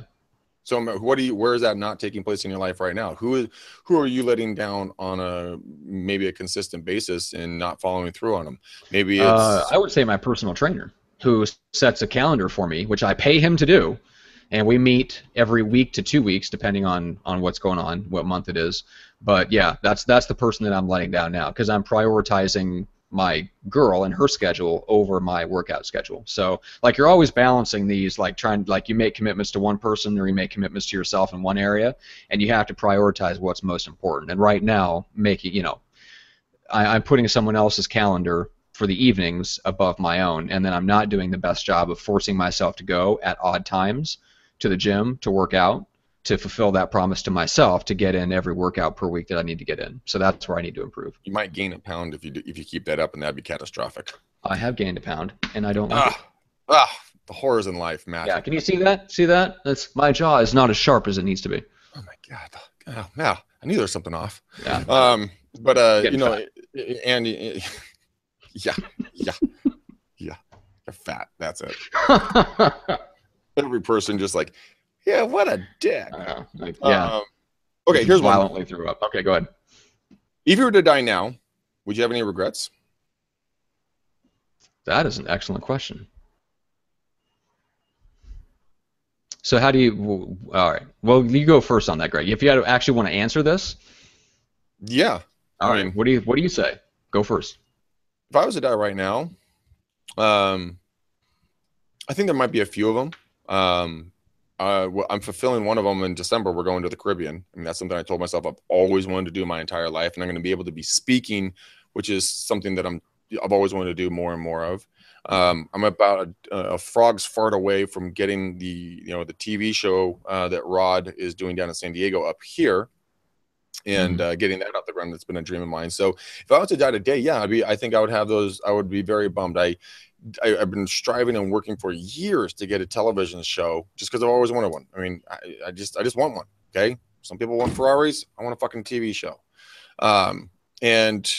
So where is that not taking place in your life right now? Who are you letting down on maybe a consistent basis and not following through on them? Maybe it's I would say my personal trainer, who sets a calendar for me, which I pay him to do, and we meet every week to 2 weeks, depending on what's going on, what month it is. But yeah, that's the person that I'm letting down now, because I'm prioritizing my girl and her schedule over my workout schedule. So like you're always balancing these, like trying, like you make commitments to one person or you make commitments to yourself in one area, and you have to prioritize what's most important. And right now, making, you know, I'm putting someone else's calendar for the evenings above my own, and then I'm not doing the best job of forcing myself to go at odd times to the gym to work out, to fulfill that promise to myself to get in every workout per week that I need to get in. So that's where I need to improve. You might gain a pound if you keep that up, and that'd be catastrophic. I have gained a pound, and I don't like it. The horrors in life, Matt. Yeah, can you see that? See that? That's, my jaw is not as sharp as it needs to be. Oh my God. Oh, now I knew there was something off. Yeah. But you know, Andy. Yeah. You're fat. That's it. Every person just like. Yeah, what a dick. Yeah. Okay, here's one. Violently threw up. Okay, go ahead. If you were to die now, would you have any regrets? That is an excellent question. So how do you... All right. Well, you go first on that, Greg. If you actually want to answer this... Yeah. All right. What do you say? Go first. If I was to die right now, I think there might be a few of them. Well, I'm fulfilling one of them in December. We're going to the Caribbean. I mean, that's something I told myself I've always wanted to do my entire life, and I'm going to be able to be speaking, which is something that I've always wanted to do more and more of. I'm about a frog's fart away from getting the TV show that Rod is doing down in San Diego up here. and getting that out the ground, that's been a dream of mine. So if I was to die today, yeah, I would be very bummed. I've been striving and working for years to get a television show just because I've always wanted one. I mean, I just want one. Okay. Some people want Ferraris. I want a fucking TV show. And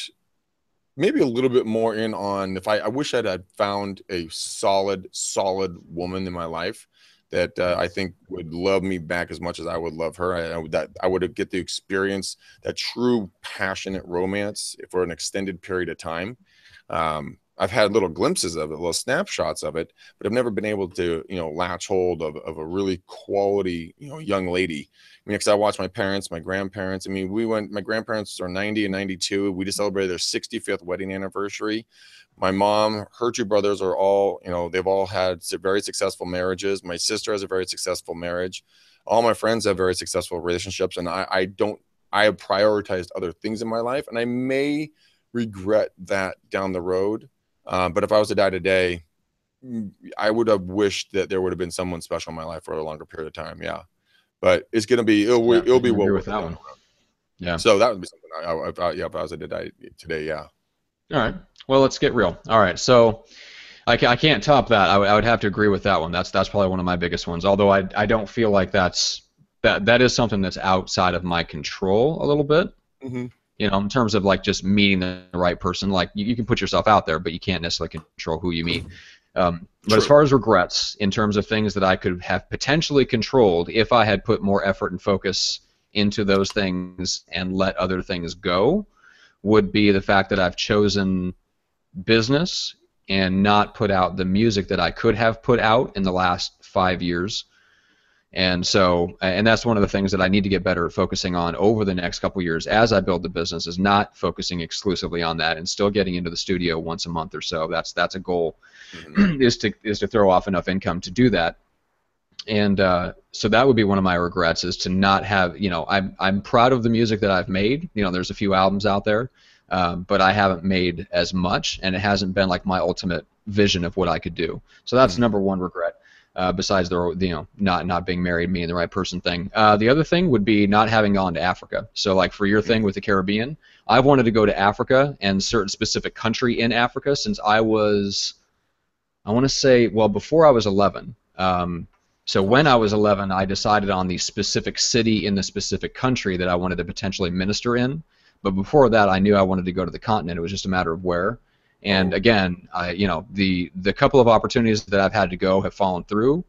maybe a little bit more in on if I wish I'd had found a solid woman in my life that I think would love me back as much as I would love her. I would get the experience, that true passionate romance for an extended period of time. I've had little glimpses of it, little snapshots of it, but I've never been able to, latch hold of a really quality, young lady. I mean, because I watched my parents, my grandparents. I mean, my grandparents are 90 and 92. We just celebrated their 65th wedding anniversary. My mom, her two brothers are all, they've all had very successful marriages. My sister has a very successful marriage. All my friends have very successful relationships. And I have prioritized other things in my life, and I may regret that down the road. But if I was to die today, I would have wished that there would have been someone special in my life for a longer period of time. Yeah. But it's going to be, it'll be well worth that one. Yeah. So that would be something if I was to die today. Yeah. All right. Well, let's get real. All right. So I can't top that. I would have to agree with that one. That's probably one of my biggest ones. Although I don't feel like that is something that's outside of my control a little bit. Mm-hmm. In terms of just meeting the right person, you can put yourself out there, but you can't necessarily control who you meet. But as far as regrets, in terms of things that I could have potentially controlled if I had put more effort and focus into those things and let other things go, would be the fact that I've chosen business and not put out the music that I could have put out in the last 5 years. And that's one of the things that I need to get better at focusing on over the next couple of years as I build the business, is not focusing exclusively on that and still getting into the studio once a month or so. That's a goal, is to throw off enough income to do that. And so that would be one of my regrets, is to not have, I'm proud of the music that I've made. There's a few albums out there, but I haven't made as much, and it hasn't been like my ultimate vision of what I could do. So that's number one regret. Besides the not being married, meeting the right person thing. The other thing would be not having gone to Africa. So for your thing with the Caribbean, I've wanted to go to Africa and certain specific country in Africa since I was, before I was 11. So when I was 11, I decided on the specific city in the specific country that I wanted to potentially minister in. But before that, I knew I wanted to go to the continent. It was just a matter of where. And again, the couple of opportunities that I've had to go have fallen through,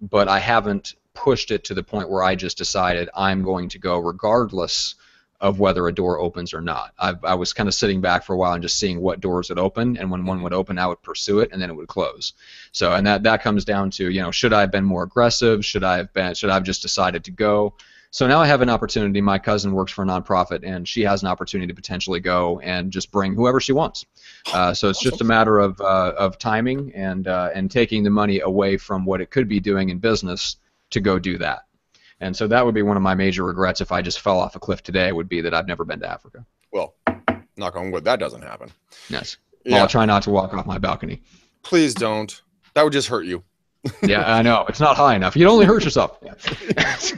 but I haven't pushed it to the point where I just decided I'm going to go regardless of whether a door opens or not. I was kind of sitting back for a while and just seeing what doors would open, and when one would open, I would pursue it, and then it would close. So, and that comes down to, should I have been more aggressive? Should I have just decided to go? So now I have an opportunity. My cousin works for a nonprofit, and she has an opportunity to potentially go and just bring whoever she wants. So it's just a matter of timing and taking the money away from what it could be doing in business to go do that. And so that would be one of my major regrets if I just fell off a cliff today, would be that I've never been to Africa. Well, knock on wood, that doesn't happen. Yes. Yeah. Well, I'll try not to walk off my balcony. Please don't. That would just hurt you. Yeah, I know. It's not high enough. You'd only hurt yourself. Yeah.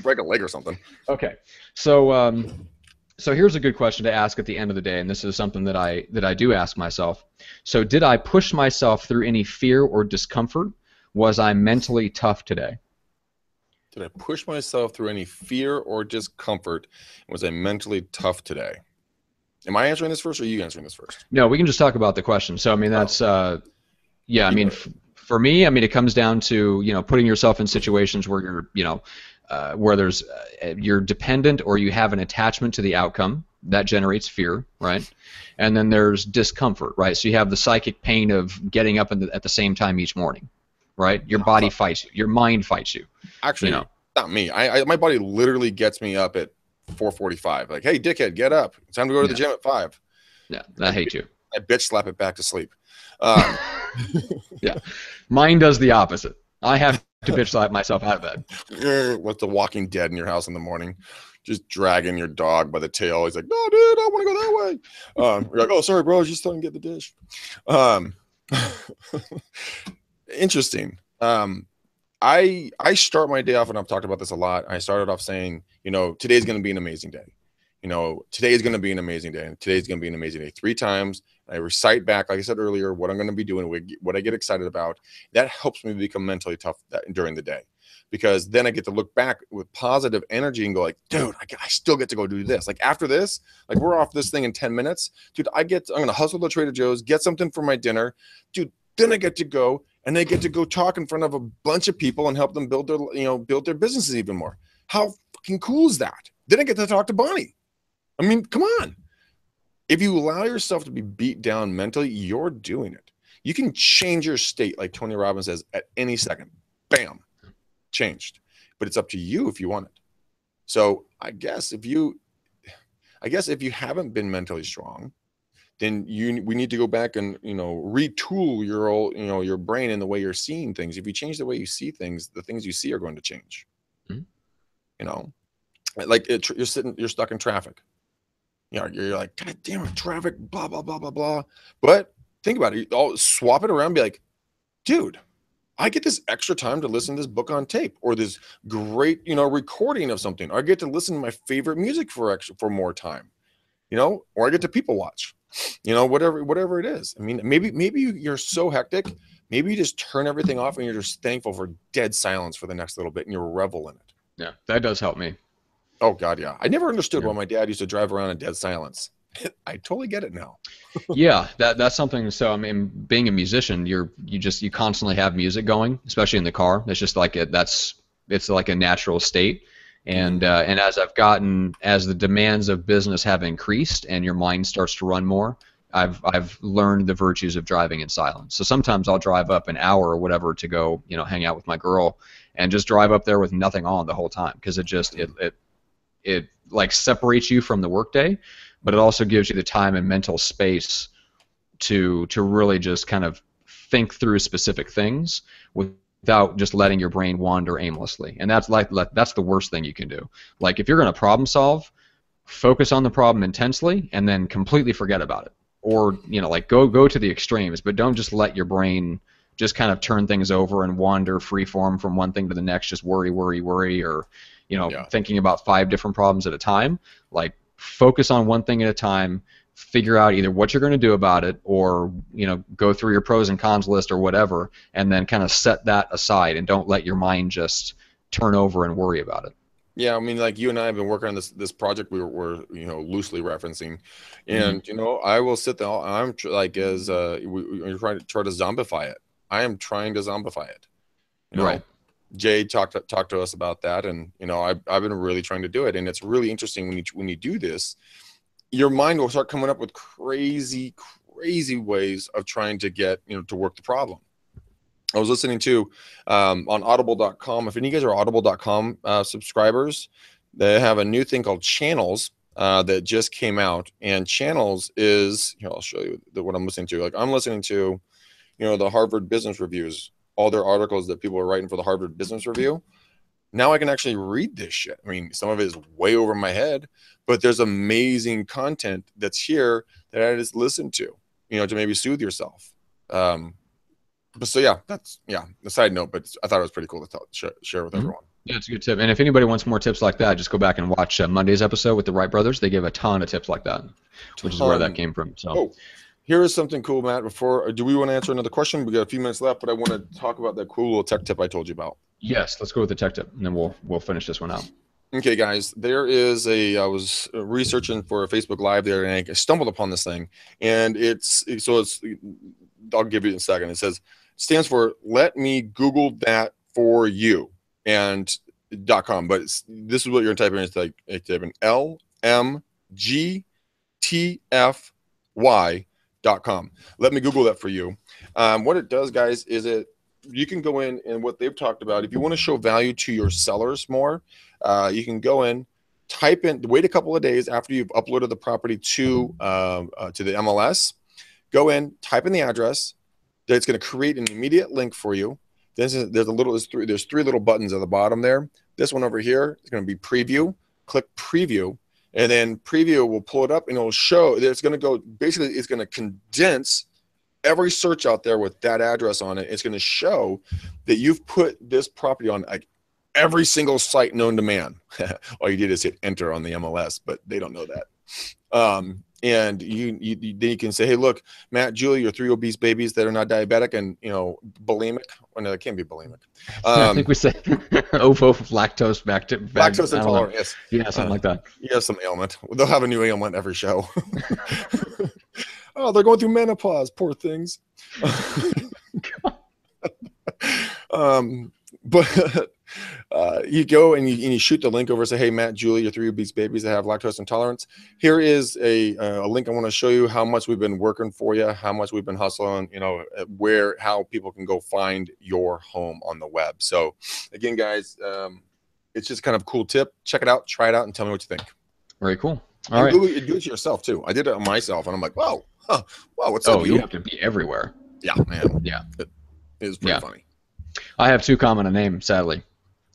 Break a leg or something. Okay. So so here's a good question to ask at the end of the day, and this is something that I do ask myself. So did I push myself through any fear or discomfort? Was I mentally tough today? Did I push myself through any fear or discomfort? Was I mentally tough today? Am I answering this first, or are you answering this first? No, we can just talk about the question. So, I mean, that's yeah, I mean... For me, I mean, it comes down to, putting yourself in situations where you're, where there's, you're dependent or you have an attachment to the outcome. That generates fear, right? And then there's discomfort, right? So you have the psychic pain of getting up at the same time each morning, right? Your body fights you. Your mind fights you. Actually, not me. My body literally gets me up at 4:45. Like, hey, dickhead, get up. It's time to go to the gym at 5. Yeah, I hate you. I bitch slap it back to sleep. Yeah, mine does the opposite. I have to bitch slap myself out of bed. What's the Walking Dead in your house in the morning? Just dragging your dog by the tail. He's like, no, dude, I want to go that way. You're like, oh, sorry, bro, I was just starting to get the dish. Interesting. I start my day off, and I've talked about this a lot. I started off saying, today's going to be an amazing day. you know, today is going to be an amazing day, and today's going to be an amazing day 3 times. I recite back, like I said earlier, what I'm going to be doing, what I get excited about. That helps me become mentally tough during the day, because then I get to look back with positive energy and go like, dude, I still get to go do this. Like after this, like we're off this thing in 10 minutes. Dude, I'm going to hustle to Trader Joe's, get something for my dinner. Dude, then I get to go, and I get to go talk in front of a bunch of people and help them build their, you know, build their businesses even more. How fucking cool is that? Then I get to talk to Bonnie. I mean, come on. If you allow yourself to be beat down mentally, you're doing it. You can change your state, like Tony Robbins says, at any second. Bam, changed. But it's up to you if you want it. So I guess if you haven't been mentally strong, then we need to go back and, you know, retool your old, you know, your brain and the way you're seeing things. If you change the way you see things, the things you see are going to change. Mm-hmm. You know, like you're stuck in traffic. You know, you're like, God damn it, traffic, blah, blah, blah, blah, blah. But think about it. I'll swap it around and be like, dude, I get this extra time to listen to this book on tape, or this great, you know, recording of something. Or I get to listen to my favorite music for more time, you know, or I get to people watch, you know, whatever it is. I mean, maybe you're so hectic. Maybe you just turn everything off and you're just thankful for dead silence for the next little bit, and you revel in it. Yeah, that does help me. Oh, God, yeah. I never understood why my dad used to drive around in dead silence. I totally get it now. Yeah, that's something. So, I mean, being a musician, you constantly have music going, especially in the car. It's just like it's like a natural state. And as the demands of business have increased and your mind starts to run more, I've learned the virtues of driving in silence. So sometimes I'll drive up an hour or whatever to go, you know, hang out with my girl, and just drive up there with nothing on the whole time, because it like separates you from the workday, but it also gives you the time and mental space to really just kind of think through specific things without just letting your brain wander aimlessly. And that's the worst thing you can do. Like, if you're going to problem solve, focus on the problem intensely and then completely forget about it, or, you know, like go to the extremes, but don't just let your brain just kind of turn things over and wander freeform from one thing to the next. Just worry, or, you know, thinking about 5 different problems at a time. Like, focus on one thing at a time, figure out either what you're going to do about it, or, you know, go through your pros and cons list or whatever, and then kind of set that aside and don't let your mind just turn over and worry about it. Yeah, I mean, like, you and I have been working on this project we're you know, loosely referencing, and you know, I will sit there. I'm like, as we're trying to zombify it. I am trying to zombify it. You know, right. Jay talked to us about that, and, you know, I've been really trying to do it, and it's really interesting when you do this, your mind will start coming up with crazy ways of trying to get, you know, to work the problem. I was listening to on Audible.com. If any of you guys are Audible.com subscribers, they have a new thing called Channels that just came out, and Channels is, you know, I'll show you what I'm listening to. Like, I'm listening to, you know, the Harvard Business Reviews, all their articles that people are writing for the Harvard Business Review. Now I can actually read this shit. I mean, some of it is way over my head, but there's amazing content that's here that I just listen to, you know, to maybe soothe yourself. But so, yeah, that's, the side note, but I thought it was pretty cool to share with everyone. Yeah, it's a good tip. And if anybody wants more tips like that, just go back and watch Monday's episode with the Wright brothers. They give a ton of tips like that, which is where that came from. So. Oh. Here is something cool, Matt. Do we want to answer another question? We got a few minutes left, but I want to talk about that cool little tech tip I told you about. Yes, let's go with the tech tip, and then we'll finish this one out. Okay, guys. I was researching for a Facebook Live there, and I stumbled upon this thing, and it's I'll give you in a second. It stands for "Let me Google that for you" and .com. But this is what you're typing in. It's like typing LMGTFY. .com. Let me Google that for you. What it does, guys, is you can go in, and what they've talked about, if you want to show value to your sellers more, you can go in, wait a couple of days after you've uploaded the property to the MLS, go in, type in the address. That's going to create an immediate link for you. There's 3 little buttons at the bottom there. This one over here is going to be preview. Click preview. And then preview will pull it up, and it'll show that it's going to go. Basically, it's going to condense every search out there with that address on it. It's going to show that you've put this property on like every single site known to man. All you did is hit enter on the MLS, but they don't know that. And then you can say, hey, look, Matt, Julie, your 3 obese babies that are not diabetic and, you know, bulimic. Well, no, it can't be bulimic. I think we say lactose, lactose intolerant. Yes. Yeah, something like that. Yeah, some ailment. They'll have a new ailment every show. Oh, they're going through menopause, poor things. But you go and you shoot the link over and say, hey, Matt, Julie, your 3 obese babies that have lactose intolerance. Here is a link I want to show you how much we've been working for you, how much we've been hustling, you know, how people can go find your home on the web. So, again, guys, it's just kind of a cool tip. Check it out, try it out, and tell me what you think. Very cool. All right. Do it yourself, too. I did it myself, and I'm like, whoa, huh, wow, what's up? Oh, you have to be everywhere. Yeah, man. Yeah. It was pretty funny. I have too common a name, sadly.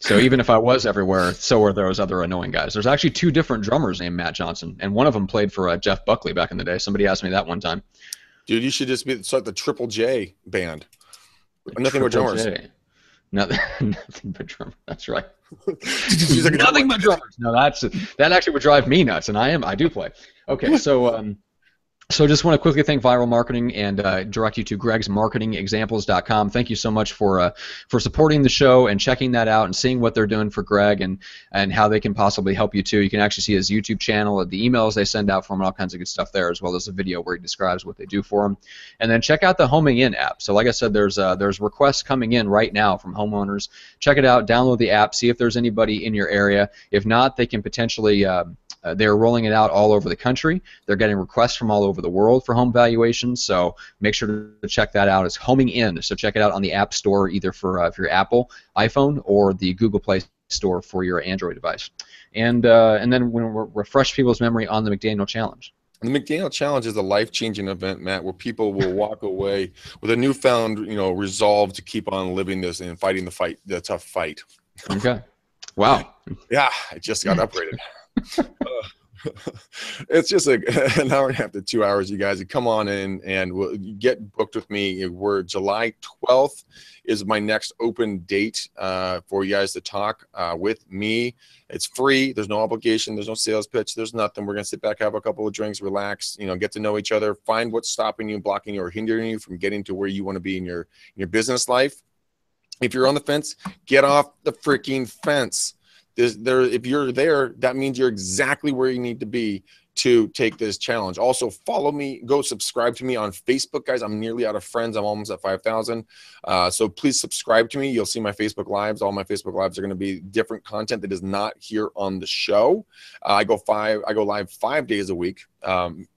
So even if I was everywhere, so are those other annoying guys. There's actually 2 different drummers named Matt Johnson, and one of them played for Jeff Buckley back in the day. Somebody asked me that one time. Dude, you should just start the Triple J band. Nothing but drummers. Nothing but drummers. That's right. Nothing but drummers. No, that actually would drive me nuts, and I do play. Okay, so. So just want to quickly thank Viral Marketing and direct you to gregsmarketingexamples.com. Thank you so much for supporting the show and checking that out and seeing what they're doing for Greg and how they can possibly help you too. You can actually see his YouTube channel, the emails they send out for him, and all kinds of good stuff there, as well as a video where he describes what they do for him. And then check out the Homing In app. So like I said, there's requests coming in right now from homeowners. Check it out. Download the app. See if there's anybody in your area. If not, they can potentially... they're rolling it out all over the country. They're getting requests from all over the world for home valuations, so make sure to check that out. It's Homing In, so check it out on the App Store, either if your Apple iPhone or the Google Play Store for your Android device. And then we refresh people's memory on the McDaniel Challenge. And the McDaniel Challenge is a life-changing event, Matt, where people will walk away with a newfound, you know, resolve to keep on living this and fighting the fight, the tough fight. Okay. Wow. Yeah, I just got upgraded. It's just like an hour and a half to 2 hours, you guys. You come on in and we'll get booked with me. We're July 12th is my next open date for you guys to talk with me. It's free. There's no obligation. There's no sales pitch. There's nothing. We're going to sit back, have a couple of drinks, relax, you know, get to know each other, find what's stopping you, blocking you, or hindering you from getting to where you want to be in your business life. If you're on the fence, get off the freaking fence. If you're there, that means you're exactly where you need to be to take this challenge. Also, follow me. Go subscribe to me on Facebook, guys. I'm nearly out of friends. I'm almost at 5,000. So please subscribe to me. You'll see my Facebook Lives. All my Facebook Lives are going to be different content that is not here on the show. I go live 5 days a week,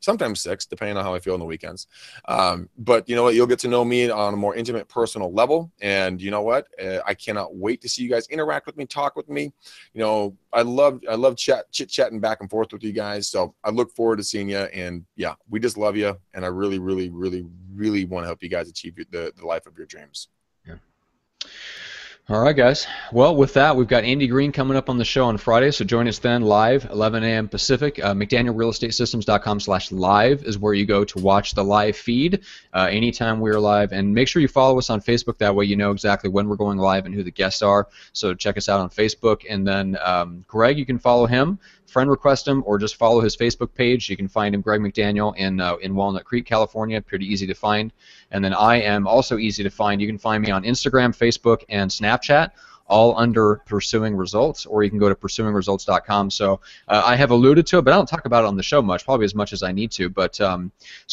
sometimes 6, depending on how I feel on the weekends. But you know what? You'll get to know me on a more intimate, personal level. And you know what? I cannot wait to see you guys interact with me, talk with me. You know, I love chit-chatting back and forth with you guys. So I look forward to seeing you. And yeah, we just love you. And I really, really, really, really want to help you guys achieve the life of your dreams. Yeah. All right, guys. Well, with that, we've got Andy Green coming up on the show on Friday, so join us then live, 11 a.m. Pacific. McDanielRealEstateSystems.com/live is where you go to watch the live feed anytime we're live. And make sure you follow us on Facebook. That way you know exactly when we're going live and who the guests are. So check us out on Facebook. And then Greg, you can follow him, friend request him, or just follow his Facebook page. You can find him, Greg McDaniel, in Walnut Creek, California. Pretty easy to find. And then I am also easy to find. You can find me on Instagram, Facebook, and Snapchat, all under Pursuing Results, or you can go to pursuingresults.com. So I have alluded to it, but I don't talk about it on the show much, probably as much as I need to. But so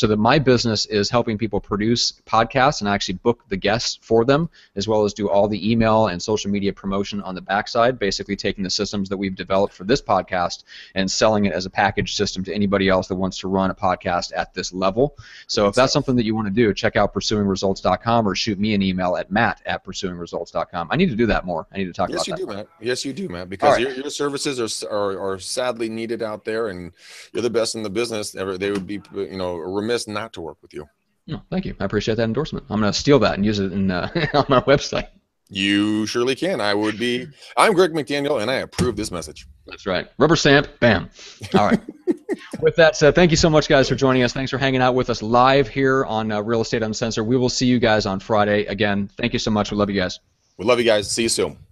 that my business is helping people produce podcasts, and I actually book the guests for them, as well as do all the email and social media promotion on the backside, basically taking the systems that we've developed for this podcast and selling it as a package system to anybody else that wants to run a podcast at this level. So if that's something that you want to do, check out pursuingresults.com or shoot me an email at matt@pursuingresults.com. I need to do that more. I need to talk about that. Yes, you do, Matt. Yes, you do, Matt, because your services are sadly needed out there, and you're the best in the business. They would be, you know, remiss not to work with you. Oh, thank you. I appreciate that endorsement. I'm going to steal that and use it on my website. You surely can. I'm Greg McDaniel, and I approve this message. That's right. Rubber stamp. Bam. All right. With that said, thank you so much, guys, for joining us. Thanks for hanging out with us live here on Real Estate Uncensored. We will see you guys on Friday. Again, thank you so much. We love you guys. See you soon.